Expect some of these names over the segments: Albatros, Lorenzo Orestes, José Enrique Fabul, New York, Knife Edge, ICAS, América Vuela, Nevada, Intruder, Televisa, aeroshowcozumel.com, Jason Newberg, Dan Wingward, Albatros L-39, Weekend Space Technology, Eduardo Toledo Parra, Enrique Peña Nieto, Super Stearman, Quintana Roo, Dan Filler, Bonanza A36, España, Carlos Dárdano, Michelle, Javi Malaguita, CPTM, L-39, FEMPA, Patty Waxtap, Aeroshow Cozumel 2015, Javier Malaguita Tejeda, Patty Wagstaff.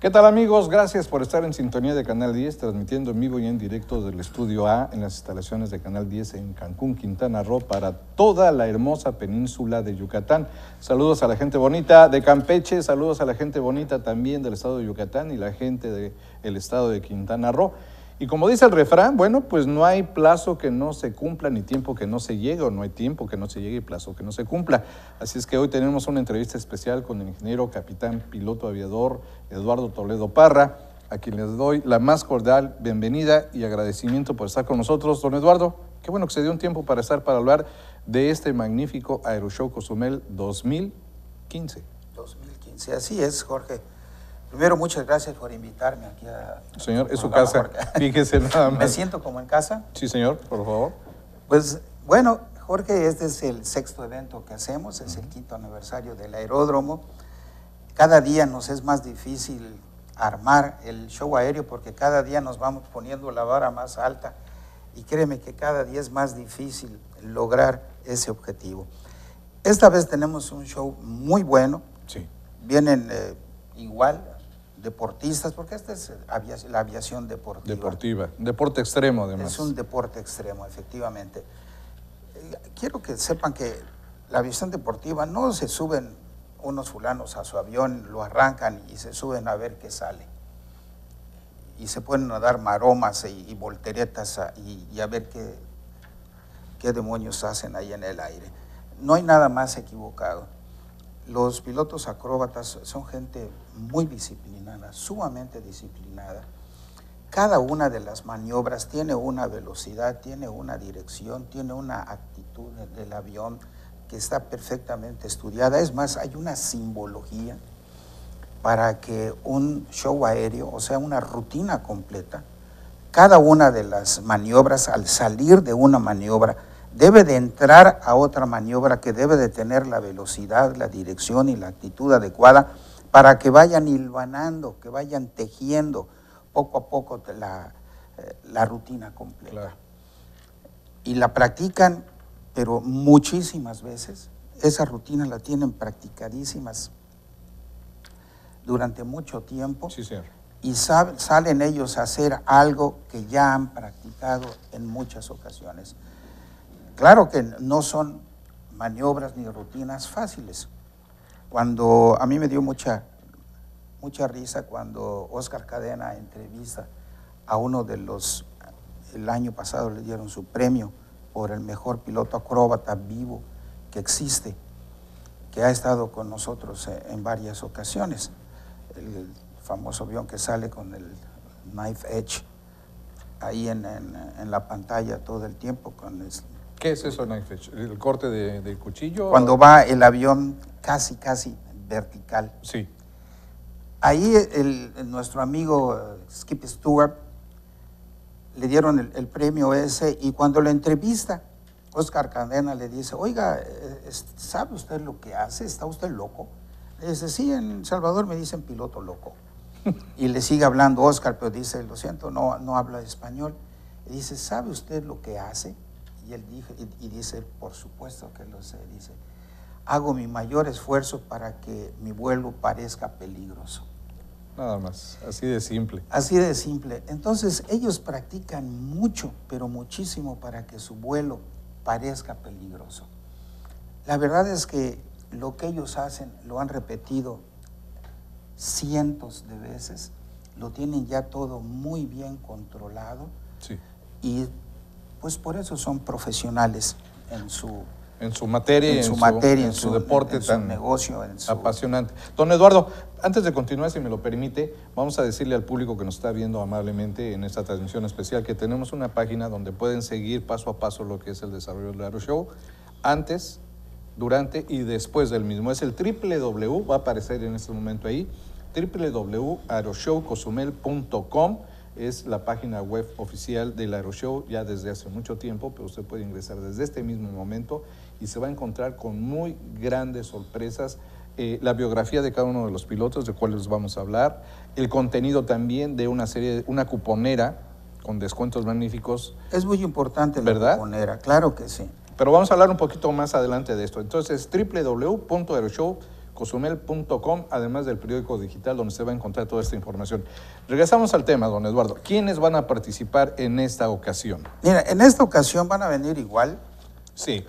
¿Qué tal, amigos? Gracias por estar en sintonía de Canal 10, transmitiendo en vivo y en directo desde el Estudio A en las instalaciones de Canal 10 en Cancún, Quintana Roo, para toda la hermosa península de Yucatán. Saludos a la gente bonita de Campeche, saludos a la gente bonita también del estado de Yucatán y la gente del estado de Quintana Roo. Y como dice el refrán, bueno, pues no hay plazo que no se cumpla, ni tiempo que no se llegue, o no hay tiempo que no se llegue y plazo que no se cumpla. Así es que hoy tenemos una entrevista especial con el ingeniero, capitán, piloto aviador, Eduardo Toledo Parra, a quien les doy la más cordial bienvenida y agradecimiento por estar con nosotros. Don Eduardo, qué bueno que se dio un tiempo para hablar de este magnífico Aeroshow Cozumel 2015. 2015, así es, Jorge. Primero, muchas gracias por invitarme aquí a... Señor, es su casa, Jorge. Fíjese nada más. Me siento como en casa. Sí, señor, por favor. Pues, bueno, Jorge, este es el sexto evento que hacemos, es el quinto aniversario del aeródromo. Cada día nos es más difícil armar el show aéreo porque cada día nos vamos poniendo la vara más alta y créeme que cada día es más difícil lograr ese objetivo. Esta vez tenemos un show muy bueno. Sí. Vienen igual deportistas, porque esta es la aviación deportiva. Deporte extremo además. Es un deporte extremo, efectivamente. Quiero que sepan que la aviación deportiva no se suben unos fulanos a su avión, lo arrancan y se suben a ver qué sale. Y se pueden dar maromas y volteretas y a ver qué demonios hacen ahí en el aire. No hay nada más equivocado. Los pilotos acróbatas son gente muy disciplinada, sumamente disciplinada. Cada una de las maniobras tiene una velocidad, tiene una dirección, tiene una actitud del avión que está perfectamente estudiada. Es más, hay una simbología para que un show aéreo, o sea, una rutina completa, cada una de las maniobras, al salir de una maniobra, debe de entrar a otra maniobra que debe de tener la velocidad, la dirección y la actitud adecuada para que vayan hilvanando, que vayan tejiendo poco a poco la rutina completa. Claro. Y la practican, pero muchísimas veces, esa rutina la tienen practicadísimas durante mucho tiempo. Sí, señor. Y salen ellos a hacer algo que ya han practicado en muchas ocasiones. Claro que no son maniobras ni rutinas fáciles. Cuando a mí me dio mucha risa cuando Oscar Cadena entrevista a uno de los, el año pasado le dieron su premio por el mejor piloto acróbata vivo que existe, que ha estado con nosotros en varias ocasiones. El famoso avión que sale con el Knife Edge ahí en la pantalla todo el tiempo. ¿Qué es eso, Knife Edge? ¿El corte del cuchillo? Cuando va el avión casi vertical. Sí. Ahí nuestro amigo Skip Stewart le dieron el premio ese y cuando lo entrevista, Oscar Cadena le dice, oiga, ¿sabe usted lo que hace? ¿Está usted loco? Le dice, sí, en El Salvador me dicen piloto loco. Y le sigue hablando Oscar, pero dice, lo siento, no habla español. Y dice, ¿sabe usted lo que hace? Y él dijo, y dice, por supuesto que lo sé. Dice, hago mi mayor esfuerzo para que mi vuelo parezca peligroso. Nada más, así de simple. Así de simple. Entonces, ellos practican mucho, pero muchísimo, para que su vuelo parezca peligroso. La verdad es que lo que ellos hacen lo han repetido cientos de veces, lo tienen ya todo muy bien controlado. Sí. Y pues por eso son profesionales en su... En su materia, en su deporte, en su tan negocio, en su... apasionante. Don Eduardo, antes de continuar, si me lo permite, vamos a decirle al público que nos está viendo amablemente en esta transmisión especial que tenemos una página donde pueden seguir paso a paso lo que es el desarrollo del Aeroshow, antes, durante y después del mismo. Es el www, va a aparecer en este momento ahí, www.aeroshowcozumel.com. Es la página web oficial del Aeroshow ya desde hace mucho tiempo, pero usted puede ingresar desde este mismo momento y se va a encontrar con muy grandes sorpresas. La biografía de cada uno de los pilotos, de cuáles vamos a hablar, el contenido también de una cuponera con descuentos magníficos. Es muy importante, ¿verdad? La cuponera, claro que sí. Pero vamos a hablar un poquito más adelante de esto. Entonces, www.aeroshow.com cozumel.com, además del periódico digital donde se va a encontrar toda esta información. Regresamos al tema, don Eduardo. ¿Quiénes van a participar en esta ocasión? Mira, en esta ocasión van a venir igual. Sí.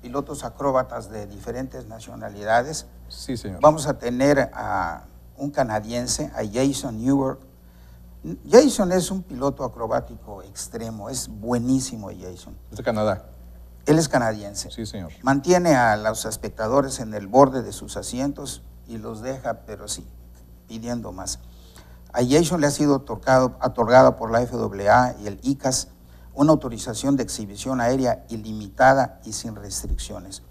Pilotos acróbatas de diferentes nacionalidades. Sí, señor. Vamos a tener a un canadiense, a Jason Newberg. Jason es un piloto acrobático extremo, es buenísimo Jason. Es de Canadá. Él es canadiense. Sí, señor. Mantiene a los espectadores en el borde de sus asientos y los deja, pero sí, pidiendo más. A Jason le ha sido otorgado por la FAA y el ICAS una autorización de exhibición aérea ilimitada y sin restricciones.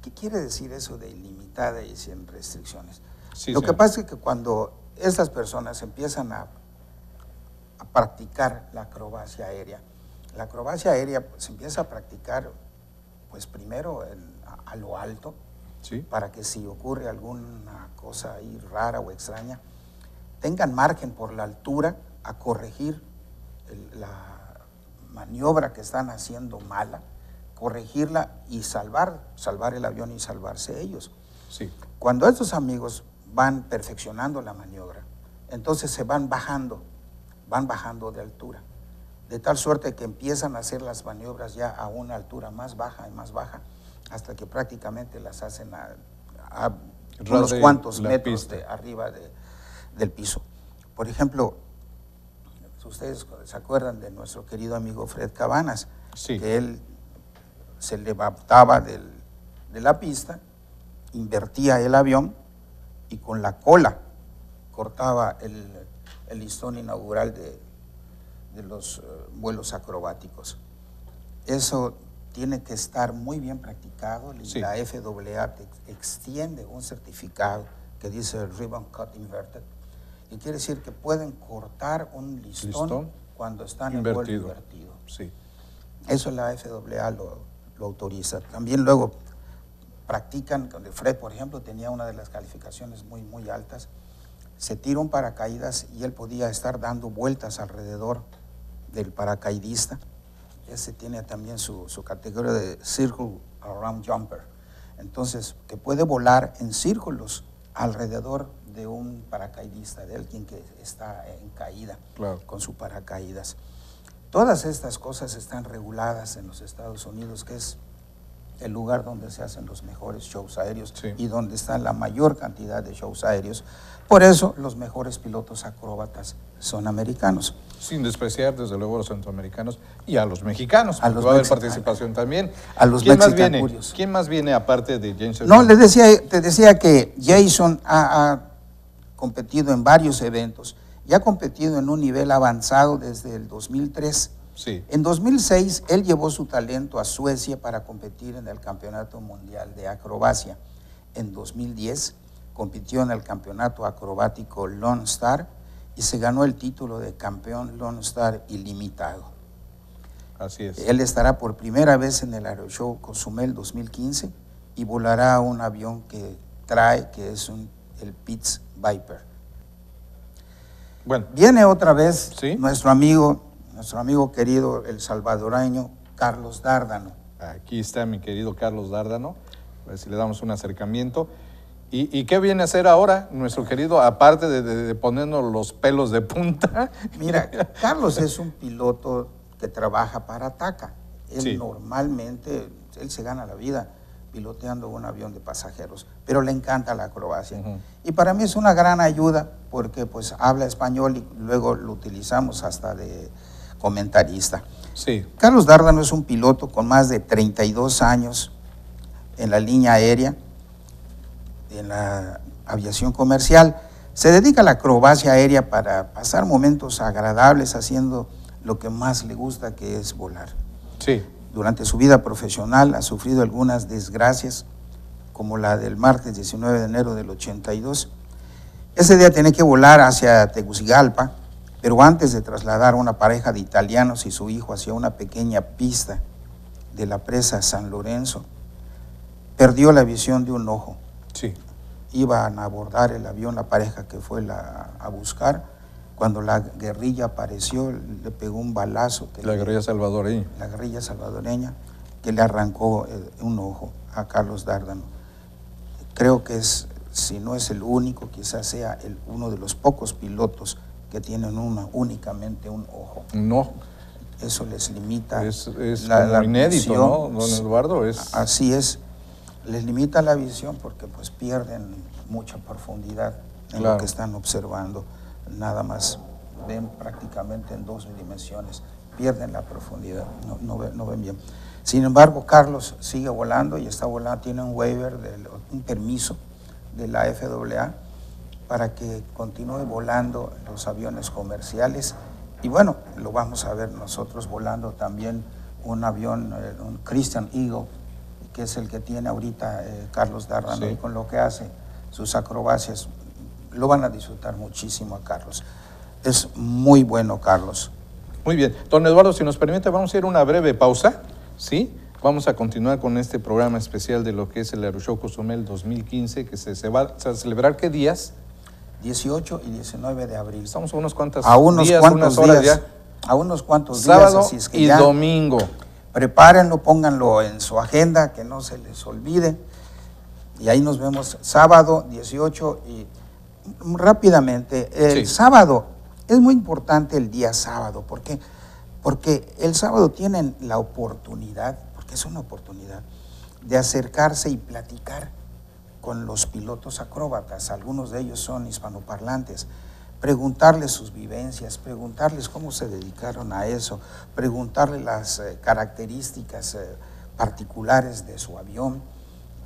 ¿Qué quiere decir eso de ilimitada y sin restricciones? Sí, Lo que pasa es que cuando estas personas empiezan a practicar la acrobacia aérea. La acrobacia aérea se empieza a practicar, pues primero a lo alto, ¿sí?, para que si ocurre alguna cosa ahí rara o extraña, tengan margen por la altura a corregir la maniobra que están haciendo mala, corregirla y salvar el avión y salvarse ellos. Sí. Cuando estos amigos van perfeccionando la maniobra, entonces se van bajando de altura, de tal suerte que empiezan a hacer las maniobras ya a una altura más baja y más baja, hasta que prácticamente las hacen a unos cuantos metros de arriba del piso. Por ejemplo, ustedes se acuerdan de nuestro querido amigo Fred Cabanas, sí, que él se levantaba de la pista, invertía el avión y con la cola cortaba el listón inaugural de los vuelos acrobáticos. Eso tiene que estar muy bien practicado. Sí. La FAA te extiende un certificado que dice Ribbon Cut Inverted, y quiere decir que pueden cortar un listón cuando están invertido. En vuelo invertido. Sí. Eso la FAA lo autoriza. También luego practican, Fred, por ejemplo, tenía una de las calificaciones muy, muy altas. Se tiró un paracaídas y él podía estar dando vueltas alrededor del paracaidista. Ese tiene también su categoría de Circle Around Jumper. Entonces, que puede volar en círculos alrededor de un paracaidista, de alguien que está en caída, claro, con su paracaídas. Todas estas cosas están reguladas en los Estados Unidos, que es el lugar donde se hacen los mejores shows aéreos, sí, y donde está la mayor cantidad de shows aéreos. Por eso los mejores pilotos acróbatas son americanos. Sin despreciar, desde luego, a los centroamericanos y a los mexicanos, a los va a haber participación también. A los mexicanos. ¿Quién más viene aparte de Jason? No, te decía que Jason ha competido en varios eventos y ha competido en un nivel avanzado desde el 2003. Sí. En 2006, él llevó su talento a Suecia para competir en el Campeonato Mundial de Acrobacia. En 2010, compitió en el Campeonato Acrobático Lone Star y se ganó el título de campeón Lone Star ilimitado. Así es. Él estará por primera vez en el Aeroshow Cozumel 2015 y volará un avión que trae, que es el Pitts Viper. Bueno. Viene otra vez, ¿sí?, nuestro amigo querido, el salvadoreño Carlos Dárdano. Aquí está mi querido Carlos Dárdano, a ver si le damos un acercamiento. ¿Y qué viene a hacer ahora nuestro querido, aparte de ponernos los pelos de punta? Mira, Carlos es un piloto que trabaja para TACA. Él, sí, normalmente, él se gana la vida piloteando un avión de pasajeros, pero le encanta la acrobacia. Y para mí es una gran ayuda porque pues habla español y luego lo utilizamos hasta de comentarista. Sí. Carlos Dárdano es un piloto con más de 32 años en la línea aérea, en la aviación comercial. Se dedica a la acrobacia aérea para pasar momentos agradables haciendo lo que más le gusta, que es volar. Sí. Durante su vida profesional ha sufrido algunas desgracias, como la del martes 19 de enero del 82. Ese día tenía que volar hacia Tegucigalpa, pero antes de trasladar a una pareja de italianos y su hijo hacia una pequeña pista de la presa San Lorenzo, perdió la visión de un ojo. Sí. Iban a abordar el avión la pareja que fue a buscar. Cuando la guerrilla apareció, le pegó un balazo. La guerrilla salvadoreña, que le arrancó un ojo a Carlos Dárdano. Creo que es si no es el único, quizás sea uno de los pocos pilotos que tienen únicamente un ojo. No. Eso les limita. Es la inédito, visión, ¿no, don Eduardo? Así es. Les limita la visión porque pues pierden mucha profundidad en lo que están observando. Nada más ven prácticamente en dos dimensiones. Pierden la profundidad, no ven bien. Sin embargo, Carlos sigue volando y está volando, tiene un waiver, un permiso de la FAA para que continúe volando los aviones comerciales. Y bueno, lo vamos a ver nosotros volando también un avión, un Christian Eagle, que es el que tiene ahorita Carlos Dárdano, y con lo que hace, sus acrobacias. Lo van a disfrutar muchísimo a Carlos. Es muy bueno, Carlos. Muy bien. Don Eduardo, si nos permite, vamos a ir a una breve pausa, ¿sí? Vamos a continuar con este programa especial de lo que es el Aeroshow Cozumel 2015, que se va a celebrar, ¿qué días? 18 y 19 de abril. Estamos a unos cuantos días, unas horas ya. A unos cuantos días. Sábado y domingo. Prepárenlo, pónganlo en su agenda, que no se les olvide. Y ahí nos vemos sábado 18 y rápidamente. El sábado, es muy importante el día sábado. ¿Por qué? Porque el sábado tienen la oportunidad, porque es una oportunidad, de acercarse y platicar con los pilotos acróbatas, algunos de ellos son hispanoparlantes, preguntarles sus vivencias, preguntarles cómo se dedicaron a eso, preguntarles las características particulares de su avión,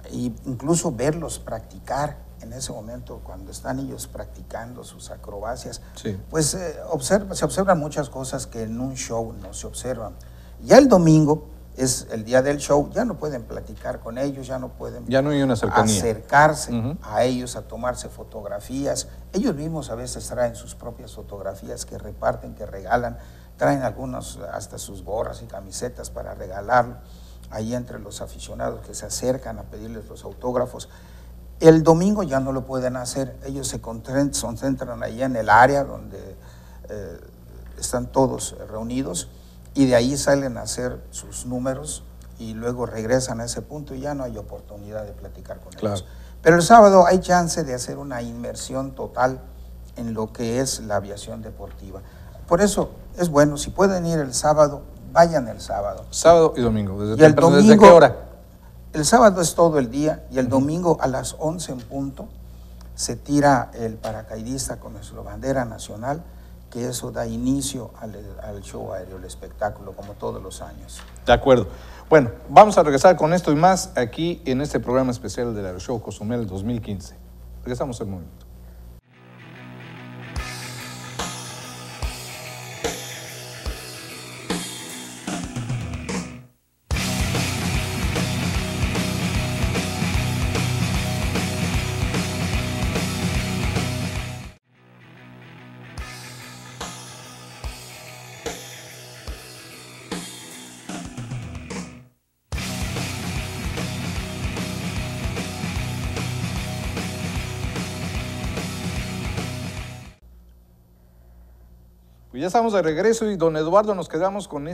e incluso verlos practicar en ese momento, cuando están ellos practicando sus acrobacias, pues se observan muchas cosas que en un show no se observan. Ya el domingo, es el día del show, ya no pueden platicar con ellos, ya no pueden acercarse a ellos, a tomarse fotografías. Ellos mismos a veces traen sus propias fotografías que reparten, que regalan, traen algunos hasta sus gorras y camisetas para regalarlo, ahí entre los aficionados que se acercan a pedirles los autógrafos. El domingo ya no lo pueden hacer, ellos se concentran ahí en el área donde están todos reunidos, y de ahí salen a hacer sus números y luego regresan a ese punto y ya no hay oportunidad de platicar con ellos. Pero el sábado hay chance de hacer una inmersión total en lo que es la aviación deportiva. Por eso es bueno, si pueden ir el sábado, vayan el sábado. Sábado y domingo. ¿Desde qué hora? El sábado es todo el día y el domingo a las 11 en punto se tira el paracaidista con nuestra bandera nacional, que eso da inicio al show aéreo, el espectáculo, como todos los años. De acuerdo. Bueno, vamos a regresar con esto y más aquí en este programa especial del Aeroshow Cozumel 2015. Regresamos al momento. Ya estamos de regreso y don Eduardo, nos quedamos con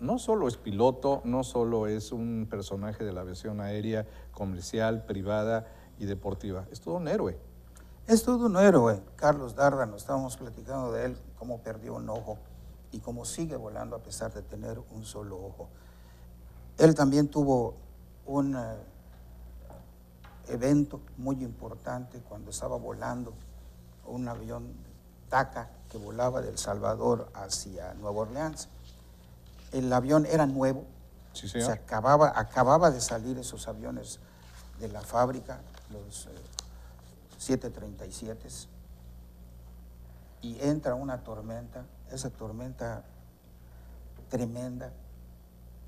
no solo es piloto, no solo es un personaje de la aviación aérea, comercial, privada y deportiva, es todo un héroe. Es todo un héroe, Carlos Dárdano, estábamos platicando de él, cómo perdió un ojo y cómo sigue volando a pesar de tener un solo ojo. Él también tuvo un evento muy importante cuando estaba volando un avión TACA, que volaba de El Salvador hacia Nueva Orleans. El avión era nuevo, se acababa de salir esos aviones de la fábrica, los 737s, y entra una tormenta, esa tormenta tremenda,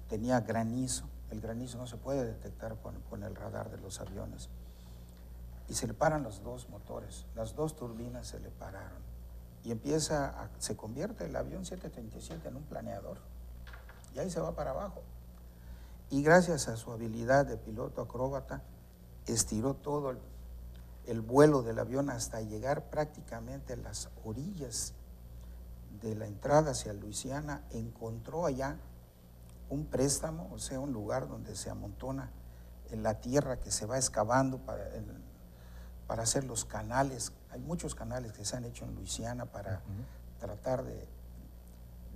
tenía granizo, el granizo no se puede detectar con el radar de los aviones, y se le paran los dos motores, las dos turbinas se le pararon. Y se convierte el avión 737 en un planeador y ahí se va para abajo. Y gracias a su habilidad de piloto acróbata, estiró todo el vuelo del avión hasta llegar prácticamente a las orillas de la entrada hacia Luisiana. Encontró allá un préstamo, o sea, un lugar donde se amontona en la tierra que se va excavando para hacer los canales. Hay muchos canales que se han hecho en Luisiana para tratar de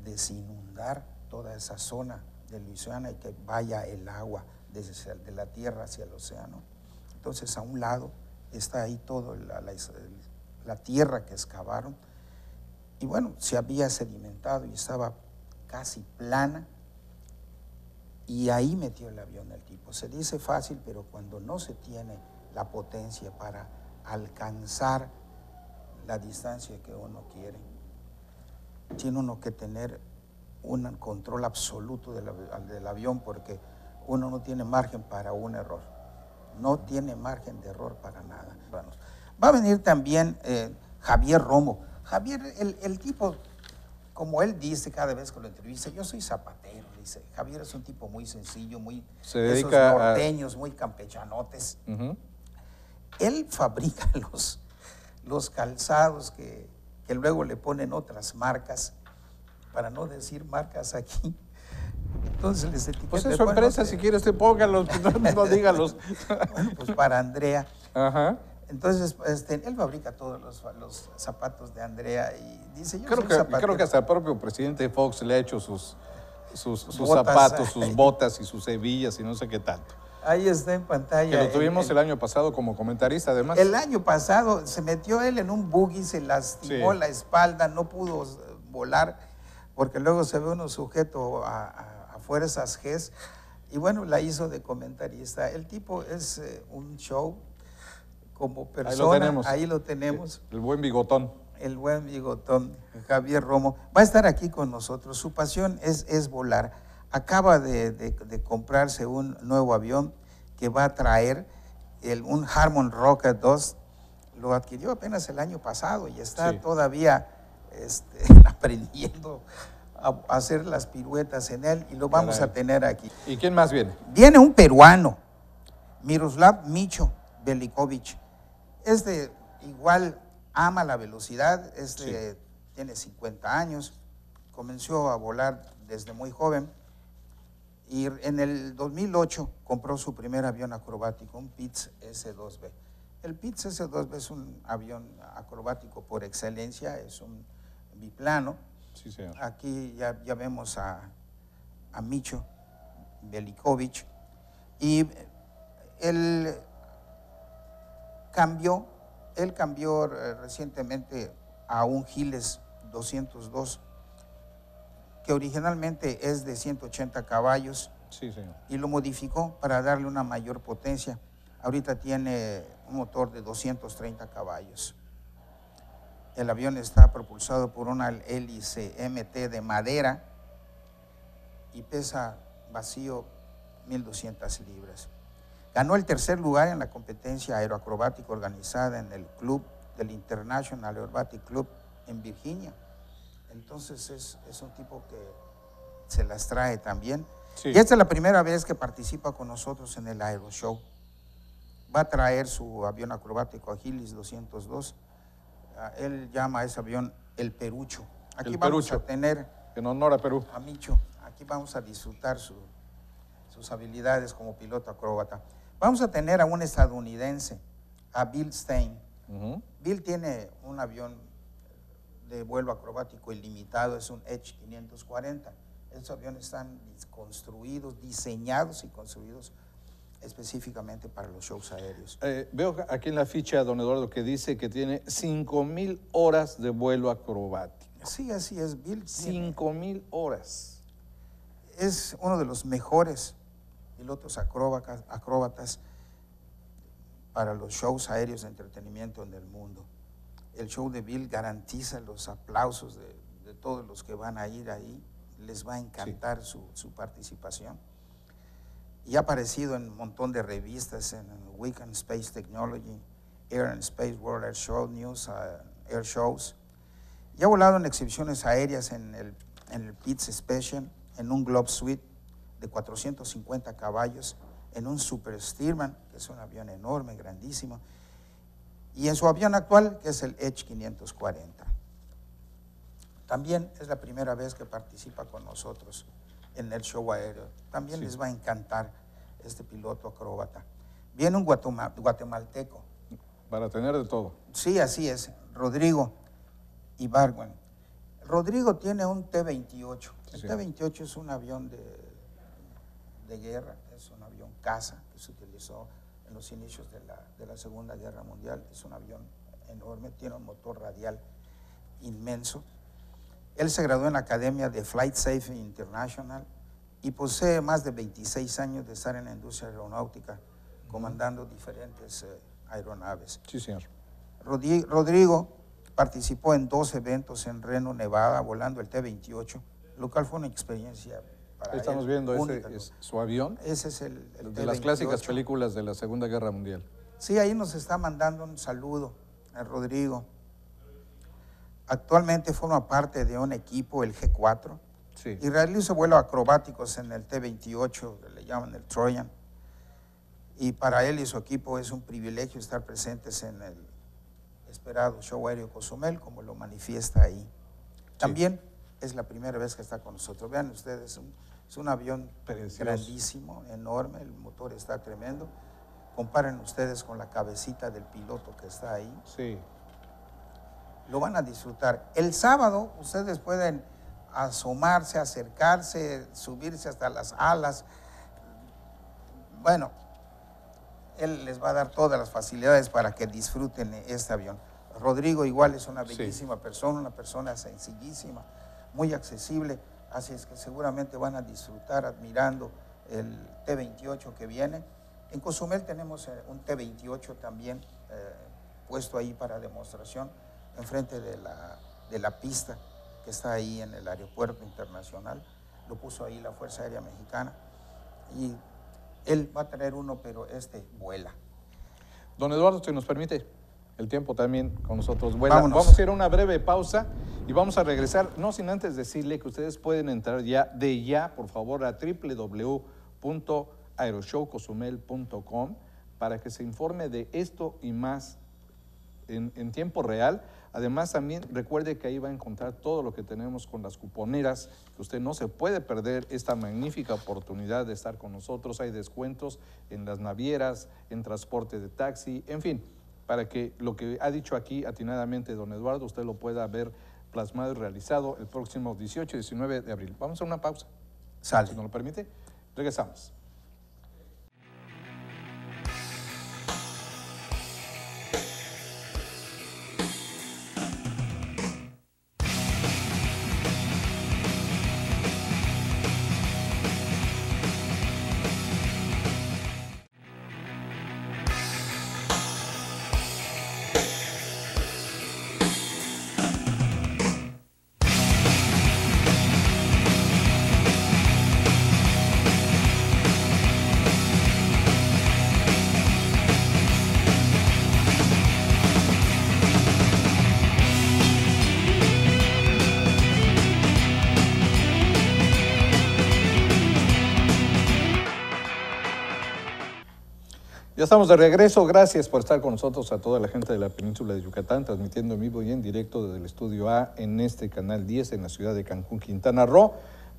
desinundar toda esa zona de Luisiana y que vaya el agua desde de la tierra hacia el océano. Entonces, a un lado está ahí toda la tierra que excavaron. Y bueno, se había sedimentado y estaba casi plana, y ahí metió el avión el tipo. Se dice fácil, pero cuando no se tiene la potencia para alcanzar la distancia que uno quiere, tiene uno que tener un control absoluto del avión, porque uno no tiene margen para un error, no tiene margen de error para nada. Va a venir también Javier Romo. Javier, el tipo, como él dice cada vez que lo entrevista, yo soy zapatero, dice. Javier es un tipo muy sencillo, muy de esos norteños, muy campechanotes. Él fabrica los calzados que luego le ponen otras marcas, para no decir marcas aquí. Entonces les etiquetan. Pues es su empresa, si quiere usted póngalos, no dígalos. Bueno, pues para Andrea. Ajá. Entonces, él fabrica todos los zapatos de Andrea y dice, yo soy zapatero. Creo que hasta el propio presidente Fox le ha hecho sus zapatos, sus botas y sus hebillas y no sé qué tanto. Ahí está en pantalla. Que lo tuvimos el año pasado como comentarista, además. El año pasado se metió él en un buggy, se lastimó la espalda, no pudo volar, porque luego se ve uno sujeto a fuerzas G, y bueno, la hizo de comentarista. El tipo es un show como persona. Ahí lo tenemos. Ahí lo tenemos. El buen bigotón. El buen bigotón, Javier Romo. Va a estar aquí con nosotros. Su pasión es volar. Acaba de comprarse un nuevo avión que va a traer un Harmon Rocket 2. Lo adquirió apenas el año pasado y está todavía aprendiendo a hacer las piruetas en él, y lo vamos a tener aquí. ¿Y quién más viene? Viene un peruano, Miroslav Micho Belikovic. Igual ama la velocidad, tiene 50 años, comenzó a volar desde muy joven. Y en el 2008 compró su primer avión acrobático, un Pitts S2B. El Pitts S2B es un avión acrobático por excelencia, es un biplano. Sí, señor. Aquí ya vemos a Micho Belikovic. Y él cambió recientemente a un Giles 202, que originalmente es de 180 caballos, y lo modificó para darle una mayor potencia. Ahorita tiene un motor de 230 caballos. El avión está propulsado por una hélice MT de madera y pesa vacío 1,200 libras. Ganó el tercer lugar en la competencia aeroacrobática organizada en el club del International Aerobatic Club en Virginia. Entonces es un tipo que se las trae también. Sí. Y esta es la primera vez que participa con nosotros en el Aeroshow. Va a traer su avión acrobático Agilis 202. Él llama a ese avión el Perucho. Aquí vamos a tener, en honor a Perú, a Micho. Aquí vamos a disfrutar sus habilidades como piloto acróbata. Vamos a tener a un estadounidense, a Bill Stein. Bill tiene un avión de vuelo acrobático ilimitado, es un Edge 540. Estos aviones están diseñados y construidos específicamente para los shows aéreos. Veo aquí en la ficha, don Eduardo, que dice que tiene 5,000 horas de vuelo acrobático. Sí, así es, Bill. 5,000 horas. Es uno de los mejores pilotos acróbatas para los shows aéreos de entretenimiento en el mundo. El show de Bill garantiza los aplausos de todos los que van a ir ahí. Les va a encantar su participación. Y ha aparecido en un montón de revistas, en Weekend Space Technology, Air and Space World Air Show News, Air Shows. Y ha volado en exhibiciones aéreas en el Pitts Special, en un Globe Suite de 450 caballos, en un Super Stearman, que es un avión enorme, grandísimo, y en su avión actual, que es el Edge 540. También es la primera vez que participa con nosotros en el show aéreo. También les va a encantar este piloto acróbata. Viene un guatemalteco, Para tener de todo. Sí, así es. Rodrigo Ibargüen. Rodrigo tiene un T-28. El sí. T-28 es un avión de guerra, es un avión caza que se utilizó en los inicios de la Segunda Guerra Mundial. Es un avión enorme, tiene un motor radial inmenso. Él se graduó en la Academia de Flight Safety International y posee más de 26 años de estar en la industria aeronáutica, comandando diferentes aeronaves. Sí, señor. Rodrigo participó en dos eventos en Reno, Nevada, volando el T-28, lo cual fue una experiencia para él. Estamos viendo ese, es su avión. Ese es el de las clásicas películas de la Segunda Guerra Mundial. Sí, ahí nos está mandando un saludo a Rodrigo. Actualmente forma parte de un equipo, el G4, sí, y realiza vuelos acrobáticos en el T-28, le llaman el Trojan. Y para él y su equipo es un privilegio estar presentes en el esperado show aéreo Cozumel, como lo manifiesta ahí. Sí. También es la primera vez que está con nosotros. Vean ustedes, es un avión precioso, grandísimo, enorme, el motor está tremendo. Comparen ustedes con la cabecita del piloto que está ahí. Sí. Lo van a disfrutar. El sábado ustedes pueden asomarse, acercarse, subirse hasta las alas. Bueno, él les va a dar todas las facilidades para que disfruten este avión. Rodrigo igual es una bellísima, sí, persona, una persona sencillísima, muy accesible, así es que seguramente van a disfrutar admirando el T-28 que viene. En Cozumel tenemos un T-28 también puesto ahí para demostración, enfrente de la pista que está ahí en el aeropuerto internacional. Lo puso ahí la Fuerza Aérea Mexicana y él va a traer uno, pero este vuela. Don Eduardo, si nos permite, el tiempo también con nosotros vuela. Vámonos. Vamos a ir a una breve pausa y vamos a regresar, no sin antes decirle que ustedes pueden entrar ya, por favor, a www.aeroshowcozumel.com para que se informe de esto y más en tiempo real. Además, también recuerde que ahí va a encontrar todo lo que tenemos con las cuponeras, que usted no se puede perder esta magnífica oportunidad de estar con nosotros. Hay descuentos en las navieras, en transporte de taxi, en fin, para que lo que ha dicho aquí atinadamente don Eduardo, usted lo pueda ver plasmado y realizado el próximo 18 y 19 de abril. Vamos a una pausa. Sale. Si nos lo permite, regresamos. Ya estamos de regreso, gracias por estar con nosotros, a toda la gente de la península de Yucatán, transmitiendo en vivo y en directo desde el Estudio A en este Canal 10 en la ciudad de Cancún, Quintana Roo,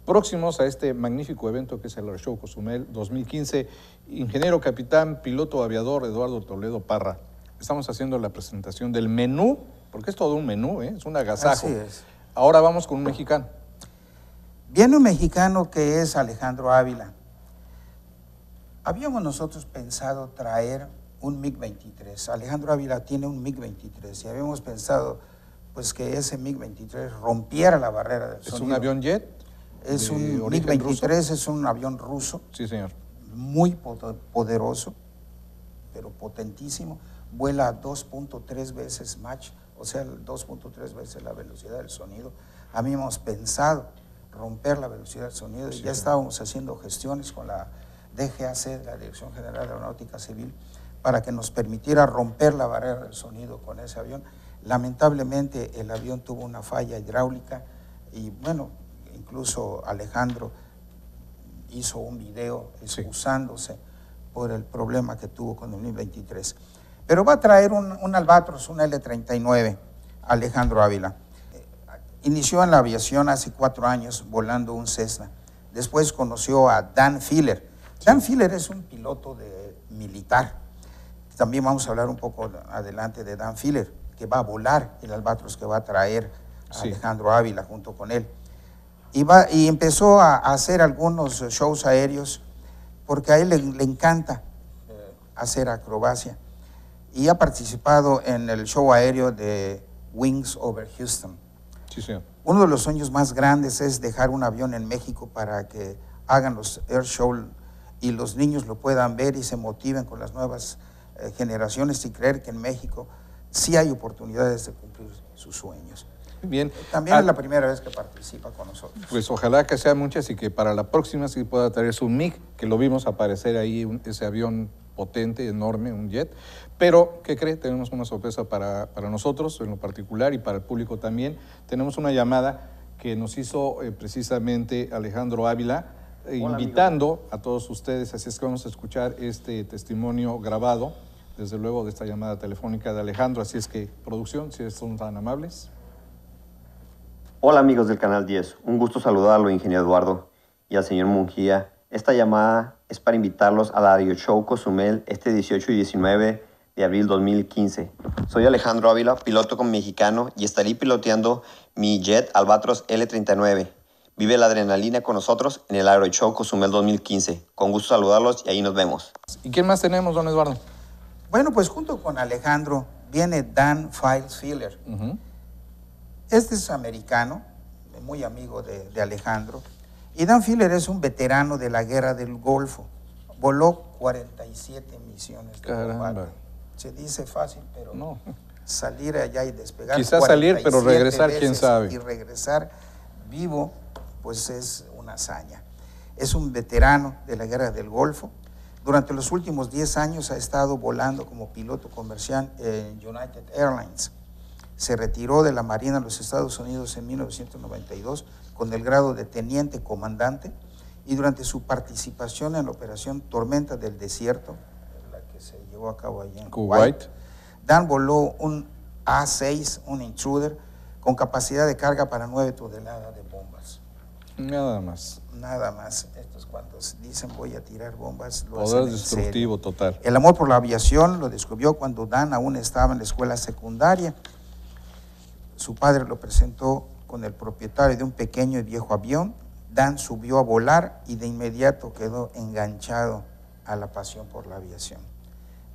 próximos a este magnífico evento que es el Aeroshow Cozumel 2015, ingeniero, capitán, piloto, aviador Eduardo Toledo Parra. Estamos haciendo la presentación del menú, porque es todo un menú, ¿eh? Es un agasajo. Así es. Ahora vamos con un mexicano. Viene un mexicano que es Alejandro Ávila. Habíamos nosotros pensado traer un MiG-23. Alejandro Ávila tiene un MiG-23 y habíamos pensado pues que ese MiG-23 rompiera la barrera del sonido. ¿Es un avión jet? Es un MiG-23, es un avión ruso. Sí, señor. Muy poderoso, pero potentísimo. Vuela a 2.3 veces Mach, o sea, 2.3 veces la velocidad del sonido. Habíamos pensado romper la velocidad del sonido, sí, y ya estábamos haciendo gestiones con la DGAC, la Dirección General de Aeronáutica Civil, para que nos permitiera romper la barrera del sonido con ese avión. Lamentablemente el avión tuvo una falla hidráulica y bueno, incluso Alejandro hizo un video excusándose, sí, por el problema que tuvo con el 2023. Pero va a traer un Albatros, un L-39, Alejandro Ávila. Inició en la aviación hace 4 años volando un Cessna. Después conoció a Dan Filler. Dan Filler es un piloto militar También vamos a hablar un poco adelante de Dan Filler, que va a volar el Albatros, que va a traer a Alejandro Ávila junto con él. Y empezó a hacer algunos shows aéreos porque a él le encanta hacer acrobacia. Y ha participado en el show aéreo de Wings Over Houston. Sí, señor. Uno de los sueños más grandes es dejar un avión en México para que hagan los air show y los niños lo puedan ver y se motiven con las nuevas generaciones y creer que en México sí hay oportunidades de cumplir sus sueños. Bien. También es la primera vez que participa con nosotros. Pues ojalá que sean muchas y que para la próxima sí pueda traer su MiG, que lo vimos aparecer ahí, ese avión potente, enorme, un jet. Pero, ¿qué cree? Tenemos una sorpresa para nosotros, en lo particular, y para el público también. Tenemos una llamada que nos hizo precisamente Alejandro Ávila, invitando a todos ustedes, así es que vamos a escuchar este testimonio grabado, desde luego, de esta llamada telefónica de Alejandro. Así es que, producción, si son tan amables. Hola amigos del Canal 10, un gusto saludarlo, ingeniero Eduardo, y al señor Munguía. Esta llamada es para invitarlos a la Aeroshow Cozumel este 18 y 19 de abril 2015. Soy Alejandro Ávila, piloto con mexicano, y estaré piloteando mi jet Albatros L39. Vive la adrenalina con nosotros en el Aeroshow Cozumel 2015. Con gusto saludarlos y ahí nos vemos. ¿Y quién más tenemos, don Eduardo? Bueno, pues junto con Alejandro viene Dan Filler. Este es americano, muy amigo de Alejandro. Y Dan Filler es un veterano de la Guerra del Golfo. Voló 47 misiones de combate. Se dice fácil, pero no. Salir allá y despegar. Quizás salir, pero regresar, quién sabe. Y regresar vivo, pues es una hazaña. Es un veterano de la Guerra del Golfo. Durante los últimos 10 años ha estado volando como piloto comercial en United Airlines. Se retiró de la Marina de los Estados Unidos en 1992 con el grado de teniente comandante y durante su participación en la operación Tormenta del Desierto, la que se llevó a cabo allá en Kuwait, Dan voló un A6, un Intruder, con capacidad de carga para 9 toneladas de bombas. Nada más. Nada más. Estos cuantos dicen voy a tirar bombas. Poder destructivo total. El amor por la aviación lo descubrió cuando Dan aún estaba en la escuela secundaria. Su padre lo presentó con el propietario de un pequeño y viejo avión. Dan subió a volar y de inmediato quedó enganchado a la pasión por la aviación.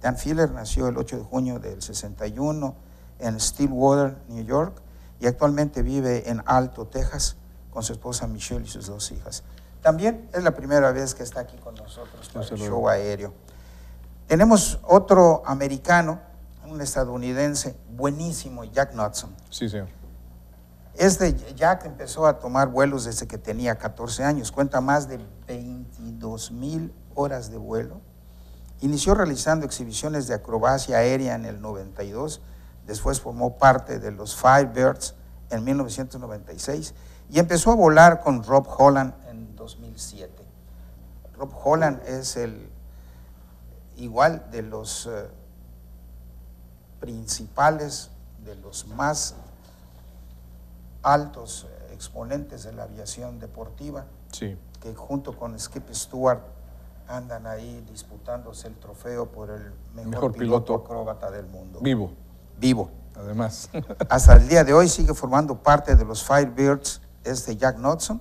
Dan Filler nació el 8 de junio del 61 en Stillwater, New York, y actualmente vive en Alto, Texas, con su esposa Michelle y sus 2 hijas. También es la primera vez que está aquí con nosotros para el show aéreo. Tenemos otro americano, un estadounidense buenísimo, Jack Knudson. Sí, señor. Este Jack empezó a tomar vuelos desde que tenía 14 años. Cuenta más de 22,000 horas de vuelo. Inició realizando exhibiciones de acrobacia aérea en el 92. Después formó parte de los Firebirds en 1996 y empezó a volar con Rob Holland en 2007. Rob Holland es el igual de los principales, de los más altos exponentes de la aviación deportiva, que junto con Skip Stewart andan ahí disputándose el trofeo por el mejor piloto acróbata del mundo. Vivo. Además. Hasta el día de hoy sigue formando parte de los Firebirds, Jack Knudson,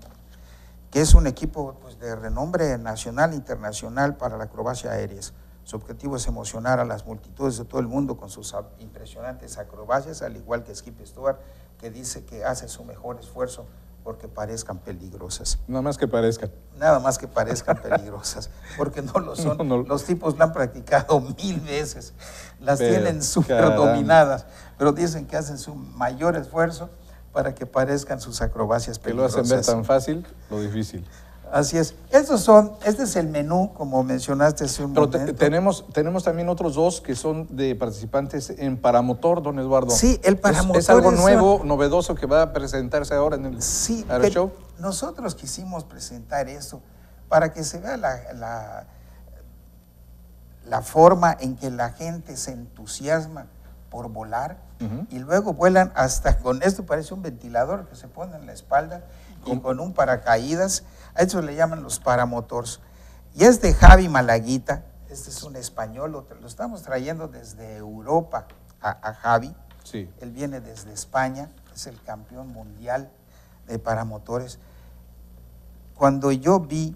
que es un equipo pues, de renombre nacional e internacional para la acrobacia aérea. Su objetivo es emocionar a las multitudes de todo el mundo con sus impresionantes acrobacias, al igual que Skip Stewart, que dice que hace su mejor esfuerzo porque parezcan peligrosas. Nada más que parezcan. Nada más que parezcan peligrosas, porque no lo son. No. Los tipos la han practicado 1000 veces, las tienen súper dominadas, pero dicen que hacen su mayor esfuerzo para que parezcan sus acrobacias peligrosas. Que lo hacen ver tan fácil, lo difícil. Así es. Este es el menú, como mencionaste hace un momento. Pero tenemos también otros 2 que son de participantes en paramotor, don Eduardo. Sí, el paramotor. Es algo nuevo, novedoso que va a presentarse ahora en el Aeroshow. Nosotros quisimos presentar esto para que se vea la forma en que la gente se entusiasma por volar y luego vuelan hasta con esto, parece un ventilador que se pone en la espalda y con un paracaídas. A eso le llaman los paramotors. Y es de Javi Malaguita, Este es un español, lo estamos trayendo desde Europa a Javi. Sí. Él viene desde España, es el campeón mundial de paramotores. Cuando yo vi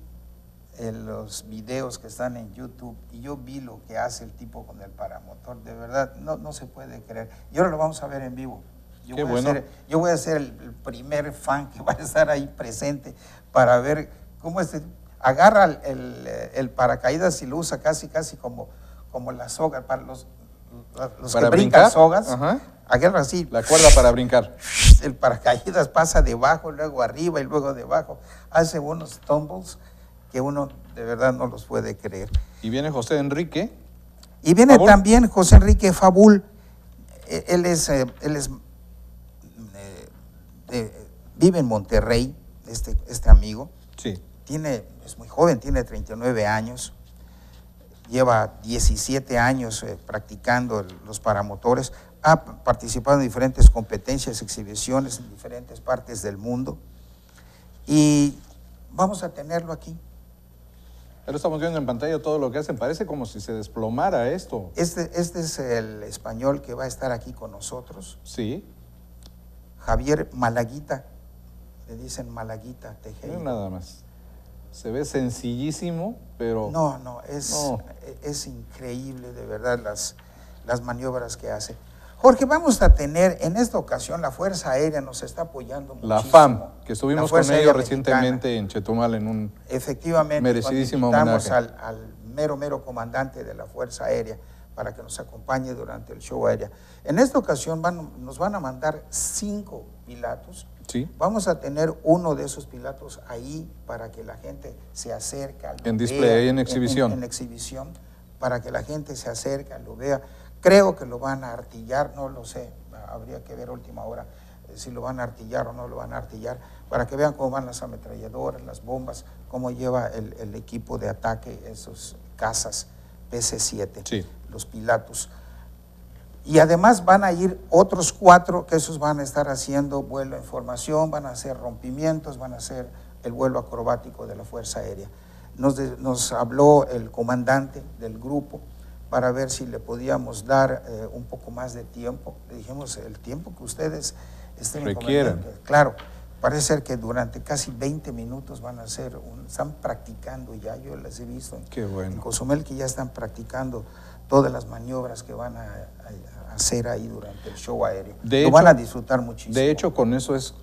los videos que están en YouTube y yo vi lo que hace el tipo con el paramotor, de verdad, no se puede creer. Y ahora lo vamos a ver en vivo. Yo voy a ser el primer fan que va a estar ahí presente para ver cómo este agarra el paracaídas y lo usa casi como la soga. Para los ¿para que brincan sogas? Ajá. Agarra así. La cuerda para brincar. El paracaídas pasa debajo, luego arriba y luego debajo. Hace unos tumbles que uno de verdad no los puede creer. Y viene José Enrique. Y viene Fabul. También José Enrique Fabul. Él vive en Monterrey, este amigo. Sí. Es muy joven, tiene 39 años. Lleva 17 años practicando los paramotores. Ha participado en diferentes competencias, exhibiciones en diferentes partes del mundo. Y vamos a tenerlo aquí. Pero estamos viendo en pantalla todo lo que hacen. Parece como si se desplomara esto. Este es el español que va a estar aquí con nosotros. Sí. Javier Malaguita. Le dicen Malaguita Tejeda. No, nada más. Se ve sencillísimo, pero... Es increíble, de verdad, las maniobras que hace. Jorge, vamos a tener en esta ocasión la Fuerza Aérea nos está apoyando muchísimo. La FAM, que estuvimos con ellos recientemente en Chetumal en un merecidísimo homenaje. Efectivamente, al mero comandante de la Fuerza Aérea para que nos acompañe durante el show aéreo. En esta ocasión nos van a mandar 5 pilatos. Sí. Vamos a tener uno de esos pilatos ahí para que la gente se acerca. En display, en exhibición. En exhibición, para que la gente se acerca, lo vea. Creo que lo van a artillar, no lo sé, habría que ver a última hora si lo van a artillar o no lo van a artillar, para que vean cómo van las ametralladoras, las bombas, cómo lleva el equipo de ataque, esos cazas PC-7, sí, los pilatos. Y además van a ir otros 4 que esos van a estar haciendo vuelo en formación, van a hacer rompimientos, van a hacer el vuelo acrobático de la Fuerza Aérea. Nos habló el comandante del grupo para ver si le podíamos dar un poco más de tiempo. Le dijimos, el tiempo que ustedes estén requieran. Claro, parece ser que durante casi 20 minutos van a hacer, están practicando ya, yo les he visto en, qué bueno, en Cozumel, que ya están practicando todas las maniobras que van a hacer ahí durante el show aéreo. Lo van a disfrutar muchísimo. De hecho, con eso es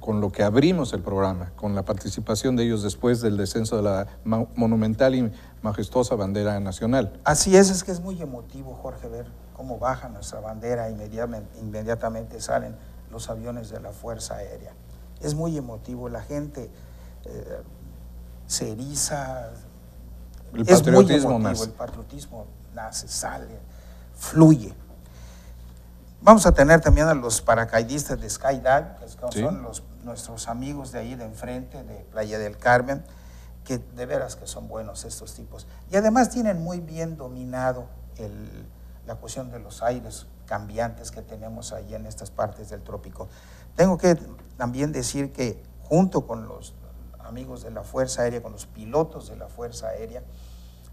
con lo que abrimos el programa, con la participación de ellos después del descenso de la monumental y majestuosa bandera nacional. Así es que es muy emotivo, Jorge, ver cómo baja nuestra bandera, inmediatamente salen los aviones de la Fuerza Aérea. Es muy emotivo, la gente se eriza. El patriotismo nace. El patriotismo nace, sale, fluye. Vamos a tener también a los paracaidistas de Skydive, que son, sí, nuestros amigos de ahí de enfrente, de Playa del Carmen, que de veras que son buenos estos tipos. Y además tienen muy bien dominado la cuestión de los aires cambiantes que tenemos ahí en estas partes del trópico. Tengo que también decir que junto con los amigos de la Fuerza Aérea, con los pilotos de la Fuerza Aérea,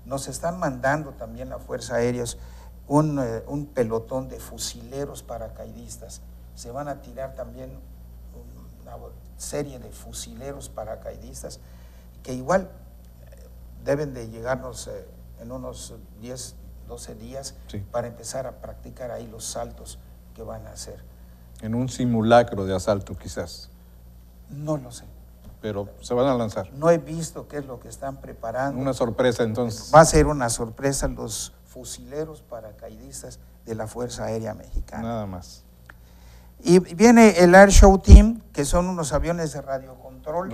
nos están mandando también la Fuerza Aérea un pelotón de fusileros paracaidistas. Se van a tirar también una serie de fusileros paracaidistas que igual deben de llegarnos en unos 10, 12 días, sí, para empezar a practicar ahí los saltos que van a hacer. En un simulacro de asalto quizás. No lo sé. Pero se van a lanzar. No he visto qué es lo que están preparando. Una sorpresa entonces. Va a ser una sorpresa los fusileros paracaidistas de la Fuerza Aérea Mexicana. Nada más. Y viene el Airshow Team, que son unos aviones de radiocontrol.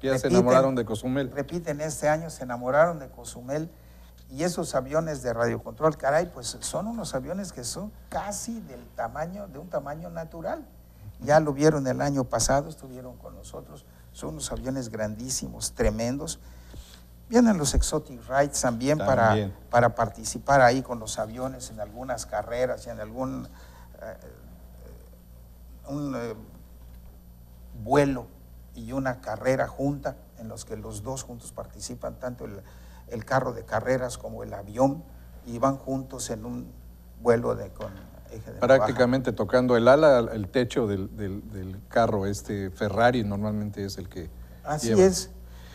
Se enamoraron de Cozumel. Este año se enamoraron de Cozumel. Y esos aviones de radiocontrol, caray, pues son unos aviones que son casi de un tamaño natural. Ya lo vieron el año pasado, estuvieron con nosotros. Son unos aviones grandísimos, tremendos. Vienen los Exotic Rides también. Para participar ahí con los aviones en algunas carreras y en algún vuelo y una carrera junta en los que los dos juntos participan, tanto el el carro de carreras como el avión, y van juntos en un vuelo con eje de prácticamente navaja, tocando el ala, el techo del carro. Este Ferrari normalmente es el que así lleva. Es.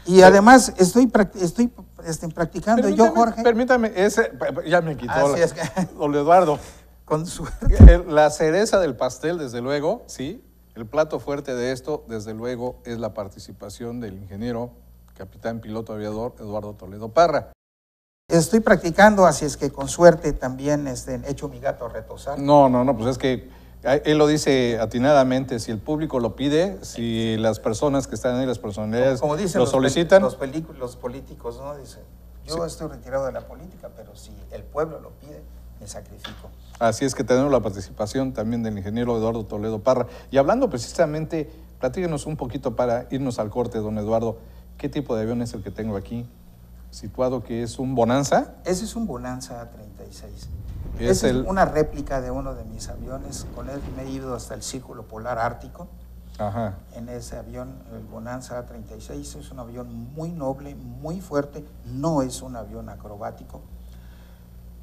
Y pero, además estoy practicando yo, Jorge. Permítame, ese ya me quitó la, es que, don Eduardo. Con suerte. La cereza del pastel, desde luego, sí. El plato fuerte de esto, desde luego, es la participación del ingeniero, capitán piloto aviador Eduardo Toledo Parra. Estoy practicando, así es que con suerte también he hecho mi gato retozar. No, pues es que él lo dice atinadamente, si el público lo pide, si las personas que están ahí, las personalidades, como dicen, lo solicitan. Los políticos, ¿no? Dicen, yo sí estoy retirado de la política, pero si el pueblo lo pide, me sacrifico. Así es que tenemos la participación también del ingeniero Eduardo Toledo Parra. Y hablando precisamente, platíquenos un poquito para irnos al corte, don Eduardo, ¿qué tipo de avión es el que tengo aquí situado, que es un Bonanza? Ese es un Bonanza A36. Es una réplica de uno de mis aviones. Con él me he ido hasta el Círculo Polar Ártico. Ajá. En ese avión, el Bonanza A36, es un avión muy noble, muy fuerte. No es un avión acrobático,